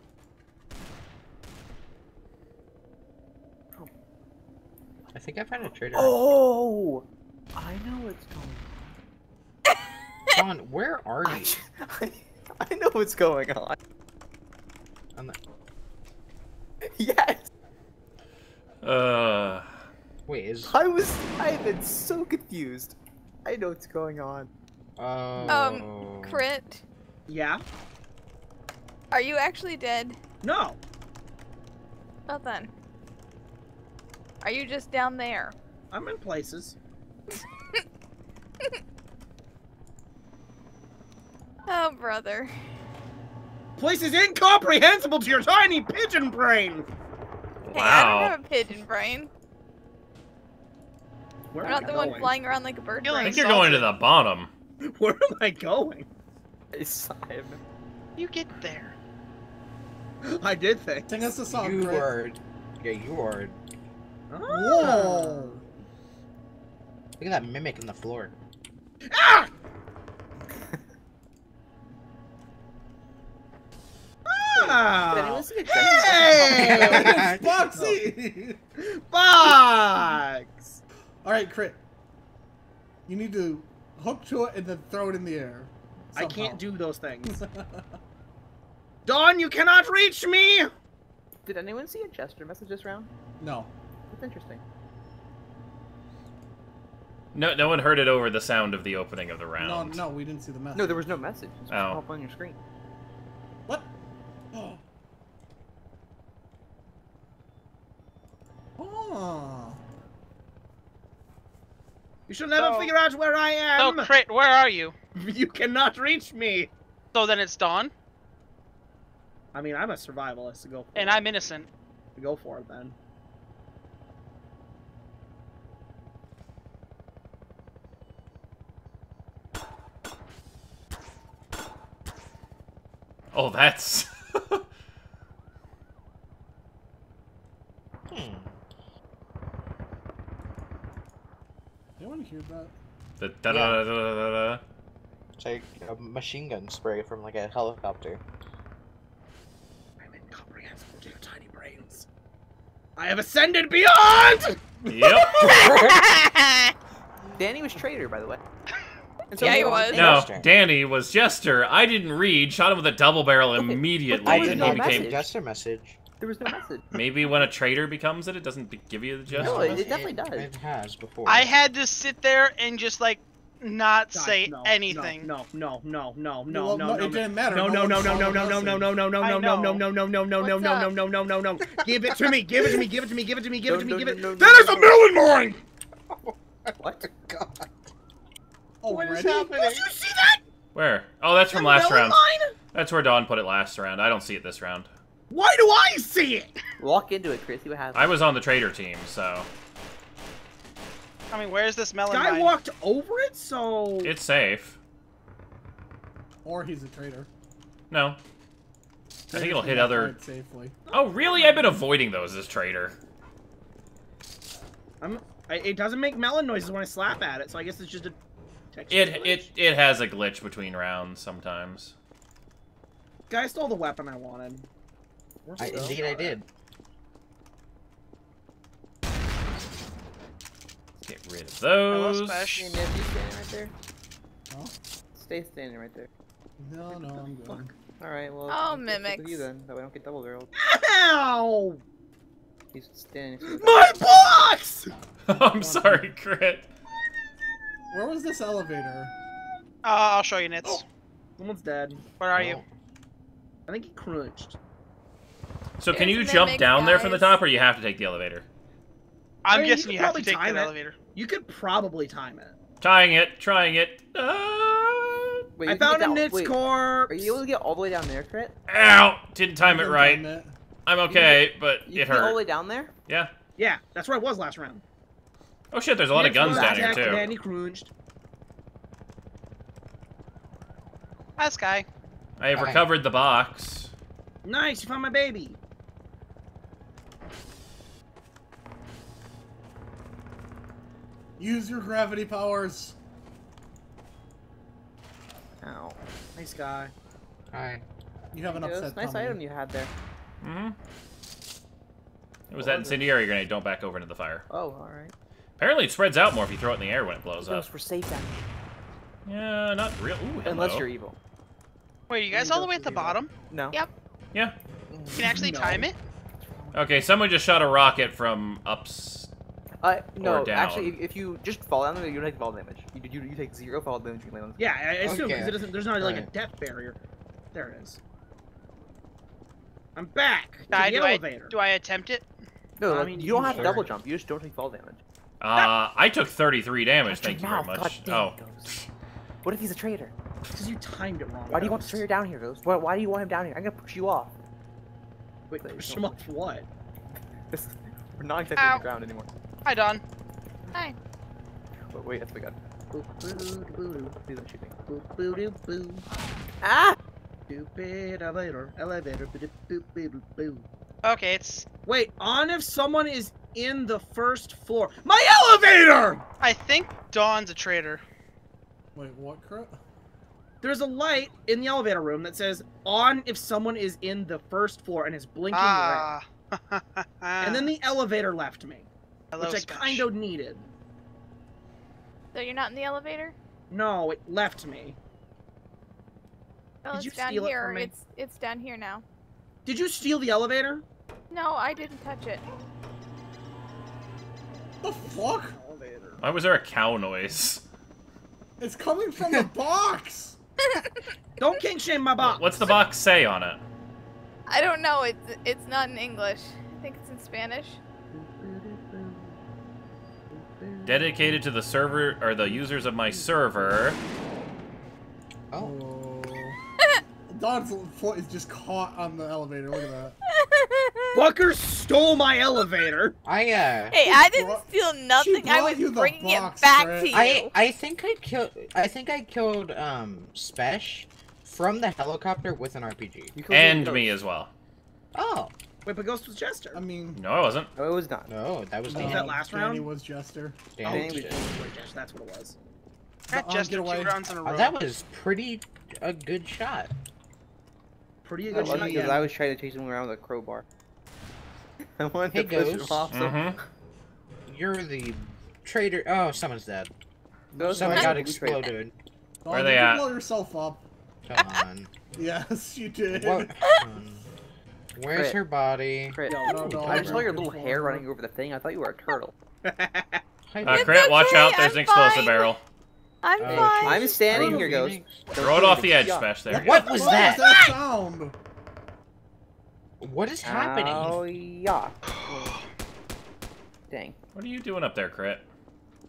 I think I found a traitor. Oh! I know what's going on. John, where are you? I know what's going on. I'm not... Yes! Wait, is... I've been so confused. I know what's going on. Oh... Crit? Yeah? Are you actually dead? No! Well then. Are you just down there? I'm in places. Oh, brother. Places incomprehensible to your tiny pigeon brain! Wow. Hey, I don't have a pigeon brain. Where am I going? I'm not the one flying around like a bird brain. I think you're going to the bottom. Where am I going? Simon. You get there. I did think. Sing us a song, you are... Yeah, you are... Oh. Look at that mimic on the floor. Ah! Ah! Hey! Foxy! Fox! Alright, Crit. You need to hook to it and then throw it in the air. Somehow. I can't do those things. Dawn, you cannot reach me! Did anyone see a gesture message this round? No. That's interesting. No one heard it over the sound of the opening of the round. No, we didn't see the message. No, there was no message. It's up on your screen. What? Oh. Oh. You should never figure out where I am. Oh, Crit, where are you? You cannot reach me. So then it's Dawn? I mean, I'm a survivalist to go for it. I'm innocent. To go for it, then. Oh, that's... You want to hear that? The da-da-da-da-da-da. It's like a machine gun spray from like a helicopter. I'm incomprehensible to your tiny brains. I have ascended beyond! Yep. Danny was traitor, by the way. So yeah, he was. No, Danny was Jester. I didn't read. Shot him with a double barrel immediately. I didn't even Jester message. There was no message. Maybe when a traitor becomes it, it doesn't give you the Jester. No, it definitely does. It has before. I had to sit there and just like not say anything. No. It didn't matter. No. Give it to me. That is a melon mine. What? God. Oh, what is happening? Did you see that? Where? Oh, that's from last round. Line? That's where Dawn put it last round. I don't see it this round. Why do I see it? Walk into it, Chris. See what happens. I was on the traitor team, so. I mean, where's this melon? Guy walked over it, so. It's safe. Or he's a traitor. No. I think it'll hit other. Safely. Oh, really? I've been avoiding those as traitor. It doesn't make melon noises when I slap at it, so I guess it's just a. It has a glitch between rounds sometimes. Guy stole the weapon I wanted. Indeed, I did. Get rid of those. Hello, Spash. Your nephew standing right there. Huh? Stay standing right there. No, I'm good. All right, well. Oh, mimics. You then, that way I don't get double barreled. Ow! He's standing. My box! I'm sorry, Crit. Where was this elevator? I'll show you, Nitz. Oh. Someone's dead. Where are you? I think he crunched. So can you jump down there from the top, or you have to take the elevator? I'm guessing you have to take the elevator. You could probably time it. Trying it. Wait, I found a Nitz corpse. Are you able to get all the way down there, Crit? Ow! Didn't time it right. I'm okay, but it hurt. You all the way down there? Yeah. Yeah, that's where I was last round. Oh shit, there's a lot of guns down here, too. Danny crunched. Hi, Sky. I have recovered the box. Nice, you found my baby. Use your gravity powers. Ow. Nice guy. Hi. You have an upset tummy. Nice item you had there. Mm-hmm. It was that incendiary grenade. Don't back over into the fire. Oh, alright. Apparently it spreads out more if you throw it in the air when it blows up. We're safe down here. Yeah, not real. Ooh, unless you're evil. Wait, are you guys all the way at the bottom? No. Yep. Yeah. You can actually time it? Okay, someone just shot a rocket from ups or down. Actually, if you just fall down there, you don't take fall damage. You take 0 fall damage when you land on the ground. Yeah, I assume, because there's not like a depth barrier. There it is. I'm back to the elevator. Do I attempt it? No, I mean, you don't have to double jump. You just don't take fall damage. I took 33 damage, thank you very much. God damn, Ghost. What if he's a traitor? Because you timed it wrong. Why do you want the traitor down here, Ghost? Why do you want him down here? I'm gonna push you off. Wait, push him off what? We're not exactly on the ground anymore. Hi, Don. Hi. Wait, that's the gun. Boo, boo, boo. Please don't shoot me. Boo, boo, boo, boo. Ah! Stupid elevator, boo, boo, boo, boo. Okay, it's... Wait, on if someone is in the first floor. My elevator! I think Dawn's a traitor. Wait, what crap? There's a light in the elevator room that says, on if someone is in the first floor, and is blinking red. And then the elevator left me. Hello, which Smash. I kind of needed. So you're not in the elevator? No, it left me. Well, did you steal it from me? It's down here now. Did you steal the elevator? No, I didn't touch it. The fuck? Why was there a cow noise? It's coming from the box! Don't king shame my box! What's the box say on it? I don't know, it's not in English. I think it's in Spanish. Dedicated to the server, or the users of my server. Oh. Don's foot is just caught on the elevator, look at that. Fucker stole my elevator. Hey, I didn't steal nothing. I was bringing it back to you. I think I killed Spesh from the helicopter with an RPG. And me as well. Oh. Wait, but Ghost was Jester. I mean... No, I wasn't. No, it was not. No, that was Danny. That last round? Danny was Jester. Danny was Jester. That's what it was. That Jester 2 rounds in a row. That was pretty a good shot. Pretty a good shot, because I was trying to chase him around with a crowbar. I wanted to push him off. You're the traitor. Oh, someone's dead. Someone got exploded. Where are they at? You blow yourself up. Come on. Yes, you did. Where's her body? Crit. No, I just saw your little hair running over the thing. I thought you were a turtle. Crit, watch out. There's an explosive barrel. I'm fine. I'm standing here, Ghost. Throw it off the edge, Smash. There. What was that? What was that sound? What is happening? Oh, yeah. Dang. What are you doing up there, Crit?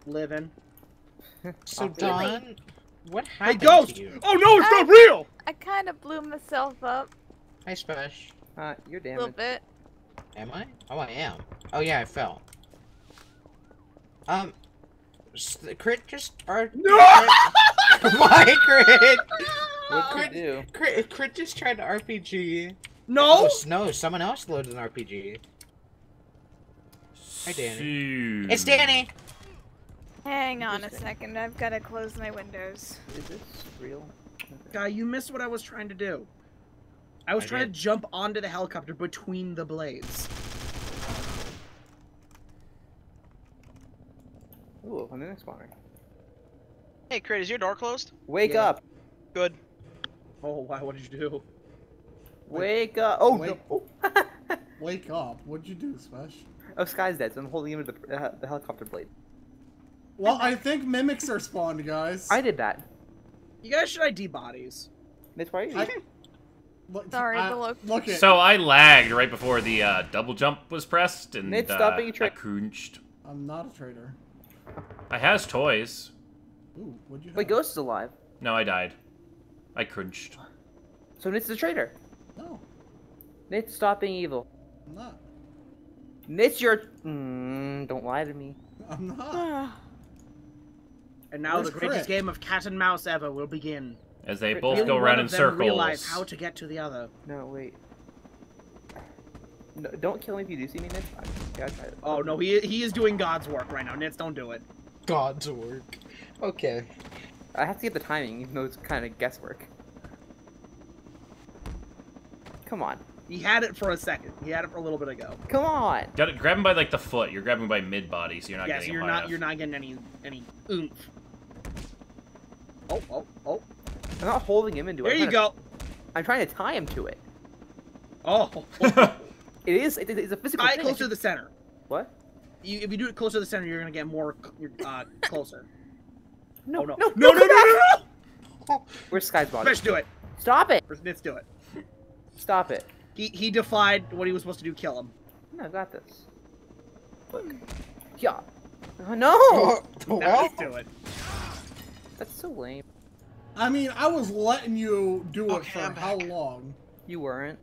Living. So, Don, what happened to you? Oh, no, it's not real! I kind of blew myself up. Hi, Smash. You're damaged. A little bit. Am I? Oh, I am. Oh, yeah, I fell. Crit just... No! Why, Crit? What could you do? Crit just tried to RPG. No! Oh, no, someone else loaded an RPG. Hi, Danny. It's Danny! Hang on a second, I've got to close my windows. Is this real? Guy, you missed what I was trying to do. I was trying to jump onto the helicopter between the blades. Ooh, I'm in the spawner. Hey, Crit, is your door closed? Wake up! Good. Oh, why? What did you do? Wake up! Oh, wake, no. Wake up! What'd you do, Smash? Oh, Sky's dead, so I'm holding him to the helicopter blade. Well, I think mimics are spawned, guys. I did that. You guys should ID bodies. That's why you sorry, look it. So I lagged right before the double jump was pressed, and I cringed. I'm not a traitor. I has toys. Ooh, what'd you have? Wait, Ghost is alive. No, I died. I cringed. So Nitz is a traitor. No. Nitz, stop being evil. I'm not. Nitz, you're... don't lie to me. I'm not. And now the greatest game of cat and mouse ever will begin. As they both go around in circles. Realize how to get to the other. No, wait. No, don't kill me if you do see me, Nitz. I try to... Oh no, he is doing God's work right now. Nitz, don't do it. God's work. Okay. I have to get the timing, even though it's kind of guesswork. Come on. He had it for a second. He had it for a little bit ago. Come on. Got it. Grab him by like the foot. You're grabbing by mid body, so you're not getting. Yes, you're not getting any oomph. Oh. I'm not holding him into it. There you go. I'm trying to tie him to it. Oh. It's a physical thing. Closer to the center. What? If you do it closer to the center, you're gonna get more closer. No, no. Where's Sky's body? Let's do it. Stop it. Let's do it. Stop it. He defied what he was supposed to do, kill him. No, I got this. Look. Yeah. Oh, no! Let's do it. That's so lame. I mean, I was letting you do it for how long? You weren't.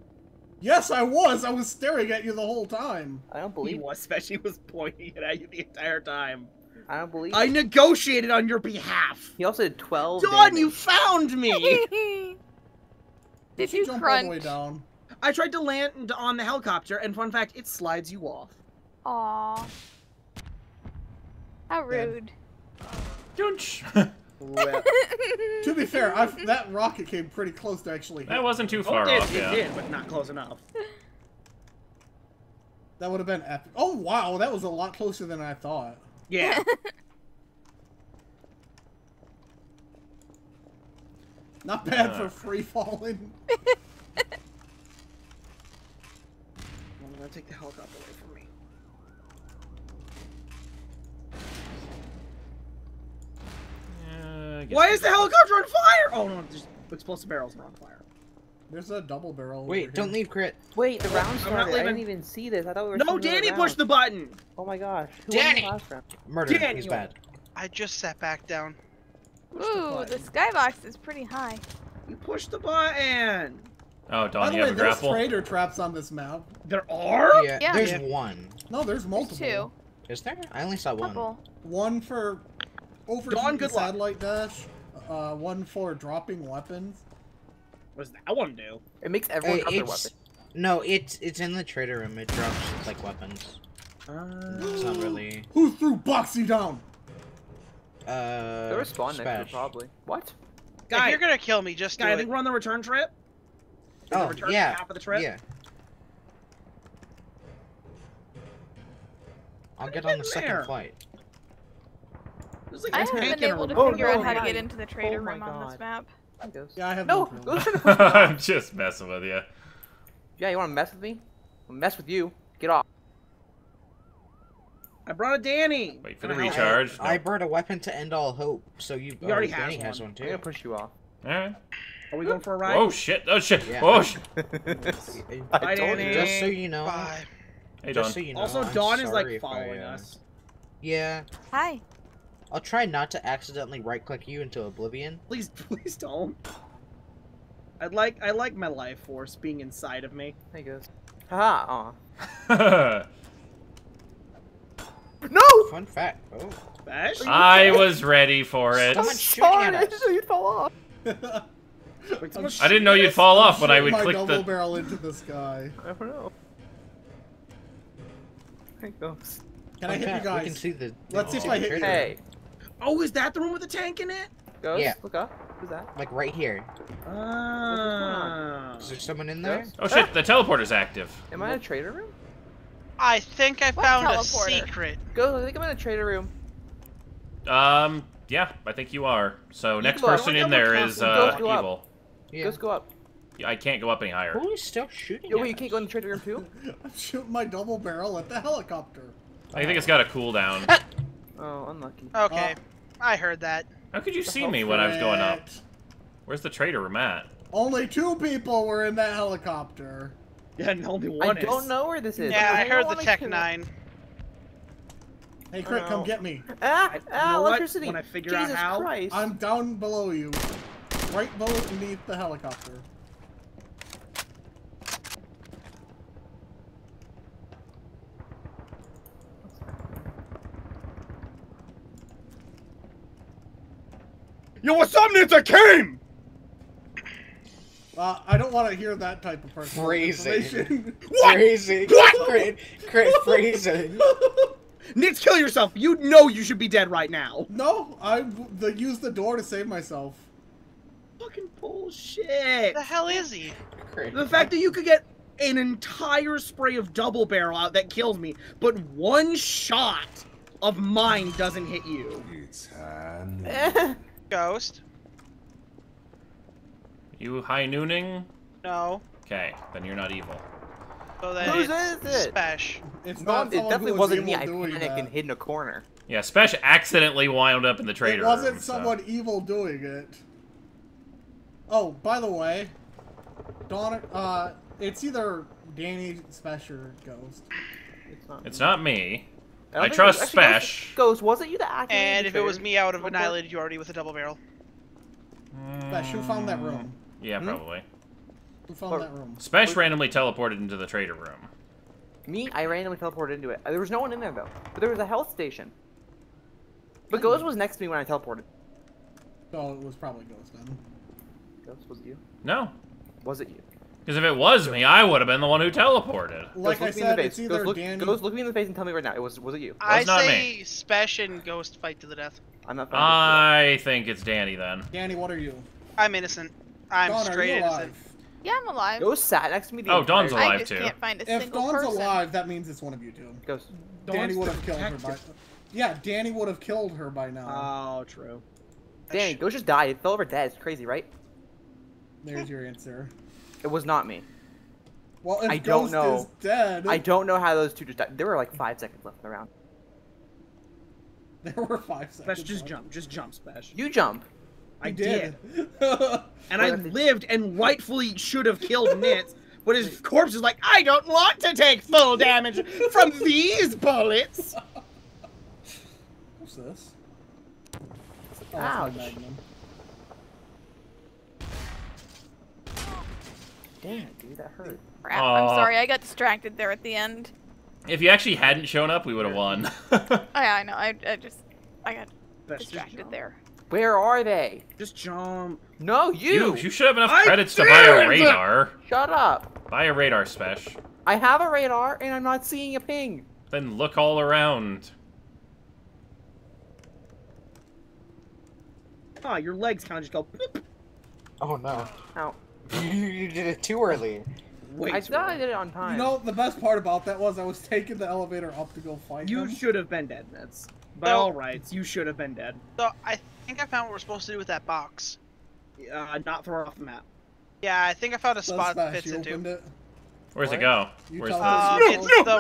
Yes, I was. I was staring at you the whole time. I don't believe you. Especially was pointing it at you the entire time. I don't believe I negotiated on your behalf. He also did 12 Dawn, you found me! Did you jump all the way down? I tried to land on the helicopter, and fun fact, it slides you off. Aww. How rude. To be fair, that rocket came pretty close to actually hit. That wasn't too far off, it did, but not close enough. That would have been epic. Oh, wow, that was a lot closer than I thought. Yeah. Not bad for free falling. I'm gonna take the helicopter away from me. Why is the helicopter on fire? Oh no, just explosive barrels are on fire. There's a double barrel. Wait, don't leave, Crit. Wait, the round started. I didn't even see this. I thought we were. No, Danny pushed the button. Oh my gosh. Danny. Murder. Danny. He's bad. I just sat back down. Ooh, the skybox is pretty high. You push the button! Oh, Don, you have a grapple? There's traitor traps on this map. There are? Yeah. There's one. No, there's multiple. There's two. Is there? I only saw one. One for overshooting satellite dash, one for dropping weapons, What does that one do? It makes everyone drop their weapon. No, it's in the trader room. It drops like weapons. It's not really. Who threw Boxy down? They were spawned next to probably. What? Guy, if you're gonna kill me, just do it. I think we're on the return trip. Oh, yeah. Half of the trip. Yeah. I'll get on the second flight. Like I haven't been able to figure out how to get into the trader room on this map. Yeah, I have I'm just messing with you. Yeah, you want to mess with me? I'll mess with you. Get off. I brought a Danny. Wait for the recharge. I brought a weapon to end all hope. So you already have Danny has one too. I'm gonna push you off. All right. Are we going for a ride? Oh shit! Oh shit! Yeah. Oh shit! Bye, Danny. Just so you know. Bye. Hey, Dawn. So you know, also, Dawn is like following us. Yeah. Hi. I'll try not to accidentally right-click you into oblivion. Please, please don't. I like my life force being inside of me. There he goes. Haha. -ha, no. Fun fact. Oh. Bash? I was ready for it. Stop shooting at us. So you'd fall off. I didn't know you'd fall off when I would click the double barrel into this guy. I don't know. There he goes. Can I hit you guys? We can see the, let's see if I hit you. Hey. Oh, is that the room with the tank in it? Ghost, yeah. Look up. Who's that? Like right here. Is there someone in there? Oh shit, the teleporter's active. Am I in a trader room? I think I found a secret. Ghost, I think I'm in a trader room. Yeah, I think you are. So next person in there is evil. Yeah. Ghost, go up. I can't go up any higher. Who is still shooting? Yo, wait, you can't go in the trader room too? I'm shooting my double barrel at the helicopter. I think it's got a cooldown. Oh, unlucky. Okay, I heard that. How could you see me when I was going up? Where's the trader room at? Only two people were in that helicopter. Yeah, and only one is. I don't know where this is. Yeah, I heard the Tech 9. Hey, Crit, come get me. Electricity. When I figure out how, I'm down below you. Right beneath the helicopter. Yo, what's up, Nitz? I came! I don't want to hear that type of person. Phrasing. What? Phrasing. What? Crit phrasing. Nitz, kill yourself. You know you should be dead right now. No, I used the door to save myself. Fucking bullshit. The hell is he? Crit. The fact that you could get an entire spray of double barrel out that kills me, but one shot of mine doesn't hit you. It's time. Ghost. You high nooning? No. Okay, then you're not evil. So then Whose is it? Spesh. It's not. It definitely wasn't me. I panicked and hid in a corner. Yeah, Spesh accidentally wound up in the trader room. It wasn't someone evil doing it. Oh, by the way, Dawn. It's either Danny, Spesh, or Ghost. It's not me. I trust Spesh. Ghost, was it you that acted? And if it was me, I would have annihilated you already with a double barrel. Spesh, who found that room? Yeah, probably. Who found that room? Spesh randomly teleported into the trader room. Me? I randomly teleported into it. There was no one in there, though. But there was a health station. But Ghost was next to me when I teleported. So it was probably Ghost, then. Ghost, was it you? No. Was it you? Because if it was me, I would have been the one who teleported. Like I said, it's either Danny... Ghost, look me in the face and tell me right now. Was it you? I say Spesh and Ghost fight to the death. I'm not. I think it's Danny, then. Danny, what are you? I'm innocent. I'm straight innocent. Yeah, I'm alive. Ghost sat next to me. Oh, Dawn's alive, too. I can't find a single person. If Dawn's alive, that means it's one of you two. Ghost. Danny would have killed her by... Yeah, Danny would have killed her by now. Oh, true. Danny, Ghost just died. It fell over dead. It's crazy, right? There's your answer. It was not me. Well, if Ghost is dead... I don't know how those two just died. There were like 5 seconds left in the round. There were 5 seconds. Spesh, just jump. Just jump, Spesh. You jump. I did. And I lived and rightfully should have killed Nitz, but his corpse is like, I don't want to take full damage from these bullets. What's this? Ouch. Damn, dude, that hurt. Crap, I'm sorry, I got distracted there at the end. If you actually hadn't shown up, we would have won. Oh, yeah, I know. I just got distracted there. Where are they? Just jump. No, you! You should have enough credits to buy a radar. Shut up. Buy a radar, Spesh. I have a radar, and I'm not seeing a ping. Then look all around. Ah, your legs kind of just go boop. Oh, no. Ow. You did it too early. I thought I did it on time. You know, the best part about that was I was taking the elevator up to go find them. You should have been dead, Nitz. By all rights, you should have been dead. So, I think I found what we're supposed to do with that box. Not throw it off the map. Yeah, I think I found a spot that fits into it. Where's it go? Where's the... No!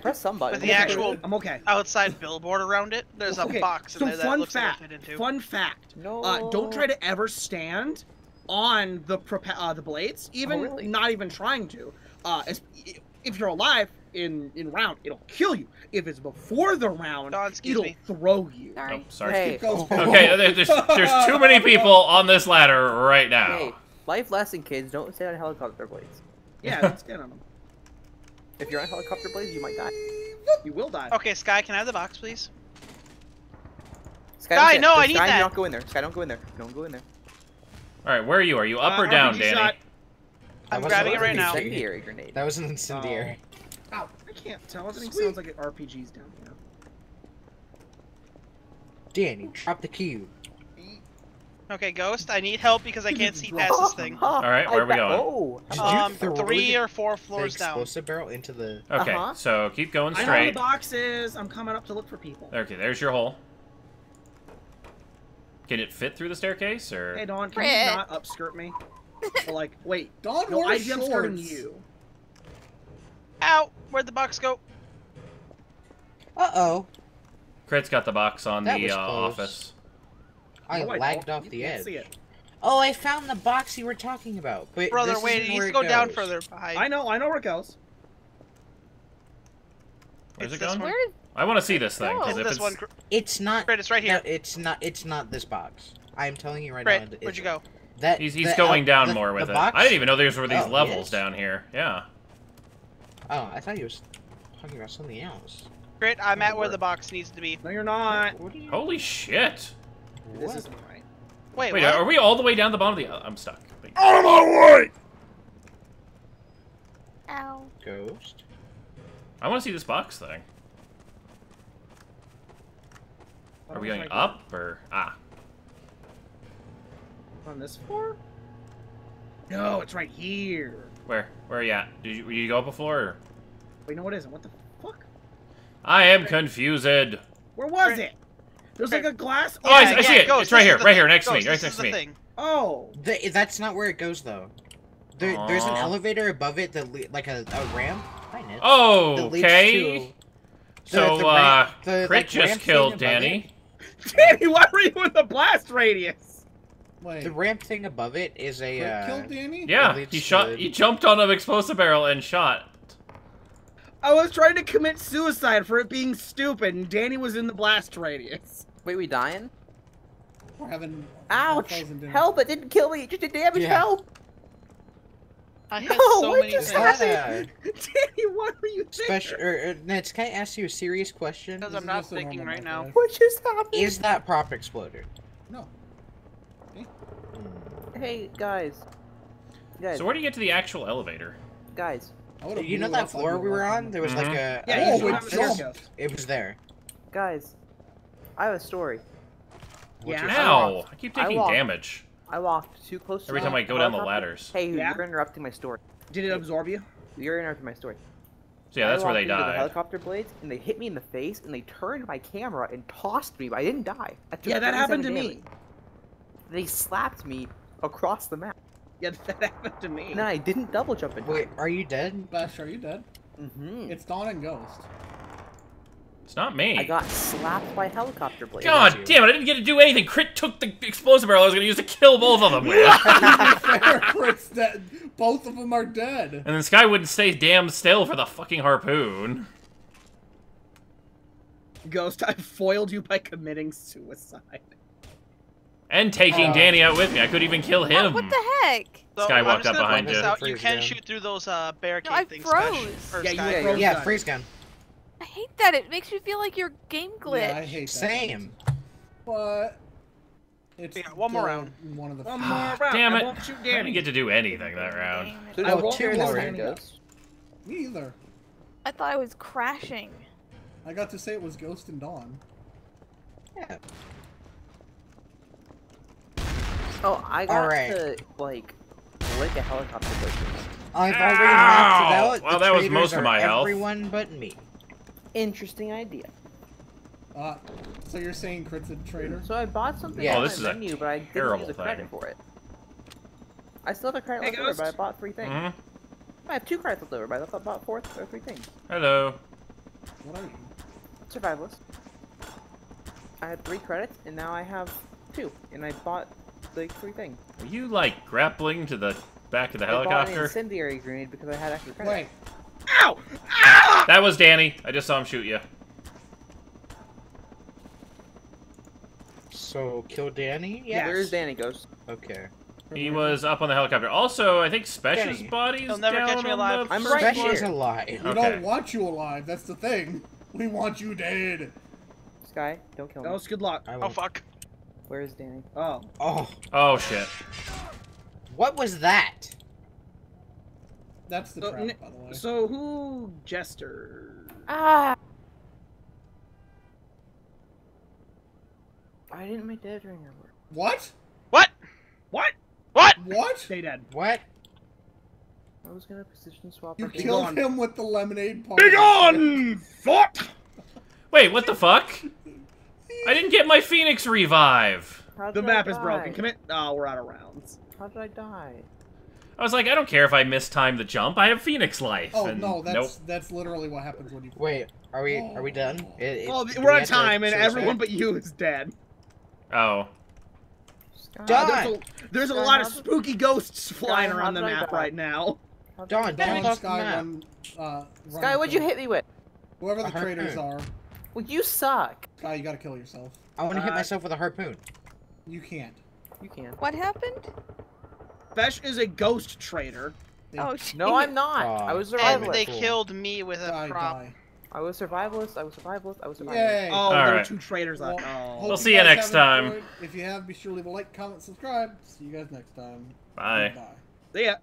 Press somebody. With the actual outside billboard around it, there's a box in there that looks like it fit into. Fun fact. No. Don't try to ever stand on the blades, even not even trying to. If you're alive in round, it'll kill you. If it's before the round, it'll throw you. Sorry. Oh, sorry. Hey. Okay, there's too many people on this ladder right now. Hey, life lesson, kids, don't stay on helicopter blades. Yeah, don't stand on them. If you're on helicopter blades, you might die. You will die. Okay, Sky, can I have the box, please? Sky, no, I need that. Sky, don't go in there. Sky, don't go in there. Don't go in there. All right, where are you? Are you up or down, Danny? I'm grabbing it right now. Incendiary grenade. That was an incendiary. Oh, I can't tell. Everything sounds like it RPGs down here. Danny, drop the cube. Okay, Ghost, I need help because I can't see past this thing. All right, where are we going? Oh, 3 or 4 floors down. Explosive barrel into the. Okay, so keep going straight. I know the boxes. I'm coming up to look for people. Okay, there's your hole. Can it fit through the staircase, or? Hey, Dawn, can you not upskirt me? Or like, wait, Dawn, no, I'm upskirting you. Ow! Where'd the box go? Uh-oh. Crit's got the box on the office. I lagged off the edge. Oh, I found the box you were talking about. Wait, brother, wait, it needs to go down further. I know where it goes. Where's it going? I want to see this thing. It's not. It's right here. No, it's not. It's not this box. I'm telling you right now. Where'd you go? That he's going down more with it. I didn't even know there were these levels down here. Yeah. Oh, I thought you was talking about something else. Crit, I'm at where the box needs to be. No, you're not. Holy shit! This isn't right. Wait, are we all the way down the bottom of the? I'm stuck. Out of my way! Ow. Ghost. I want to see this box thing. Are we going up or on this floor? No, it's right here. Where are you at? Did you go up a floor? Or... Wait, no, it isn't. What the fuck? I am confused. Where was it? There's like a glass. Oh, I see it. It's right here, next to me, right next to me. Oh, that's not where it goes though. There's an elevator above it, like a ramp. Oh, okay. So Crit just killed Danny. Danny, why were you in the blast radius? Wait. The ramp thing above it is a. Killed Danny? Yeah, he shot. He jumped on an explosive barrel and shot. I was trying to commit suicide for it being stupid, and Danny was in the blast radius. Wait, we dying? We're having. Ouch! Help! It didn't kill me. It just did damage. Yeah. Help! I had so many things. Danny, what were you thinking? Nitz, can I ask you a serious question? Because I'm not thinking right now. What just happened? Is that prop exploded? No. Okay. Hey, guys. So where do you get to the actual elevator? Guys. You know that floor we were on? There was like a... Yeah, it was there. Guys, I have a story. Ow! I keep taking damage. I walked too close to every time I go down the ladders. Hey, you're interrupting my story. Did it absorb you? You're interrupting my story. So yeah, that's where they died. The helicopter blades, and they hit me in the face, and they turned my camera and tossed me, but I didn't die. Yeah, that happened to me. They slapped me across the map. Yeah, that happened to me. No, I didn't double jump in. Wait, are you dead? Bash, are you dead? Mm-hmm. It's Dawn and Ghost. It's not me. I got slapped by helicopter blades. God damn it! I didn't get to do anything. Crit took the explosive barrel I was going to use to kill both of them with. Crit's dead. Both of them are dead. And then Sky wouldn't stay damn still for the fucking harpoon. Ghost, I foiled you by committing suicide. And taking Danny out with me. I couldn't even kill him. What the heck? Sky walked up behind you. You can shoot through those barricade things. No, I froze. Yeah, freeze gun. I hate that. It makes you feel like you're game glitch. Yeah, I hate that. Same. but it's one more round. One of the one more round. Damn it! I won't shoot Danny. I didn't get to do anything that round. I won't shoot Danny. Me either. I thought I was crashing. I got to say it was Ghost and Dawn. Yeah. Oh, I got to like lick a helicopter. I've already maxed out. Well, that was most of my health. Everyone but me. Interesting idea. So you're saying Crit's a traitor? So I bought something on my menu, but I didn't use a credit for it. I still have a credit left over, but I bought 3 things. Mm-hmm. I have 2 credits left over, but I thought I bought 4 or 3 things. Hello. What are you? Survivalist. I had 3 credits, and now I have 2, and I bought like 3 things. Are you like grappling to the back of the helicopter? I bought an incendiary grenade because I had extra credits. Wait. Ow! Ah! That was Danny. I just saw him shoot you. So, kill Danny? Yeah. Where's Danny, Ghost? Okay. He was up on the helicopter. Also, I think Specia's body's down. He'll never catch me alive. I'm right here. Specia's alive. We don't want you alive. That's the thing. We want you dead. Sky, don't kill me. That was good luck. Oh, fuck. Where is Danny? Oh. Oh. Oh, shit. What was that? That's the trap, by the way. So, who... Jester? Ah! I didn't make that during your work. What? What? What? What? What? Stay dead. What? I was gonna position swap. You killed him with the lemonade party. Be gone! Fuck! Wait, what the fuck? I didn't get my Phoenix revive. The map is broken. Commit. Oh, we're out of rounds. How did I die? I was like, I don't care if I mistimed the jump. I have Phoenix life. Oh and no, that's literally what happens when you. Wait, are we done? We're on time, and everyone but you is dead. Oh. There's a lot of spooky ghosts flying around the map right now. Don, don't look the map. Sky, what'd you hit me with? Whoever the traitors are. Well, you suck. Sky, you gotta kill yourself. I wanna hit myself with a harpoon. You can't. You can. What happened? Fesh is a ghost traitor. Oh, no, I'm not. I was survivalist. They killed me with a prop. I was survivalist, I was survivalist, I was survivalist. Yay. Oh, there were 2 traitors on. Well, we'll see you next time. Enjoyed. If you have, be sure to leave a like, comment, subscribe. See you guys next time. Bye. Bye. See ya.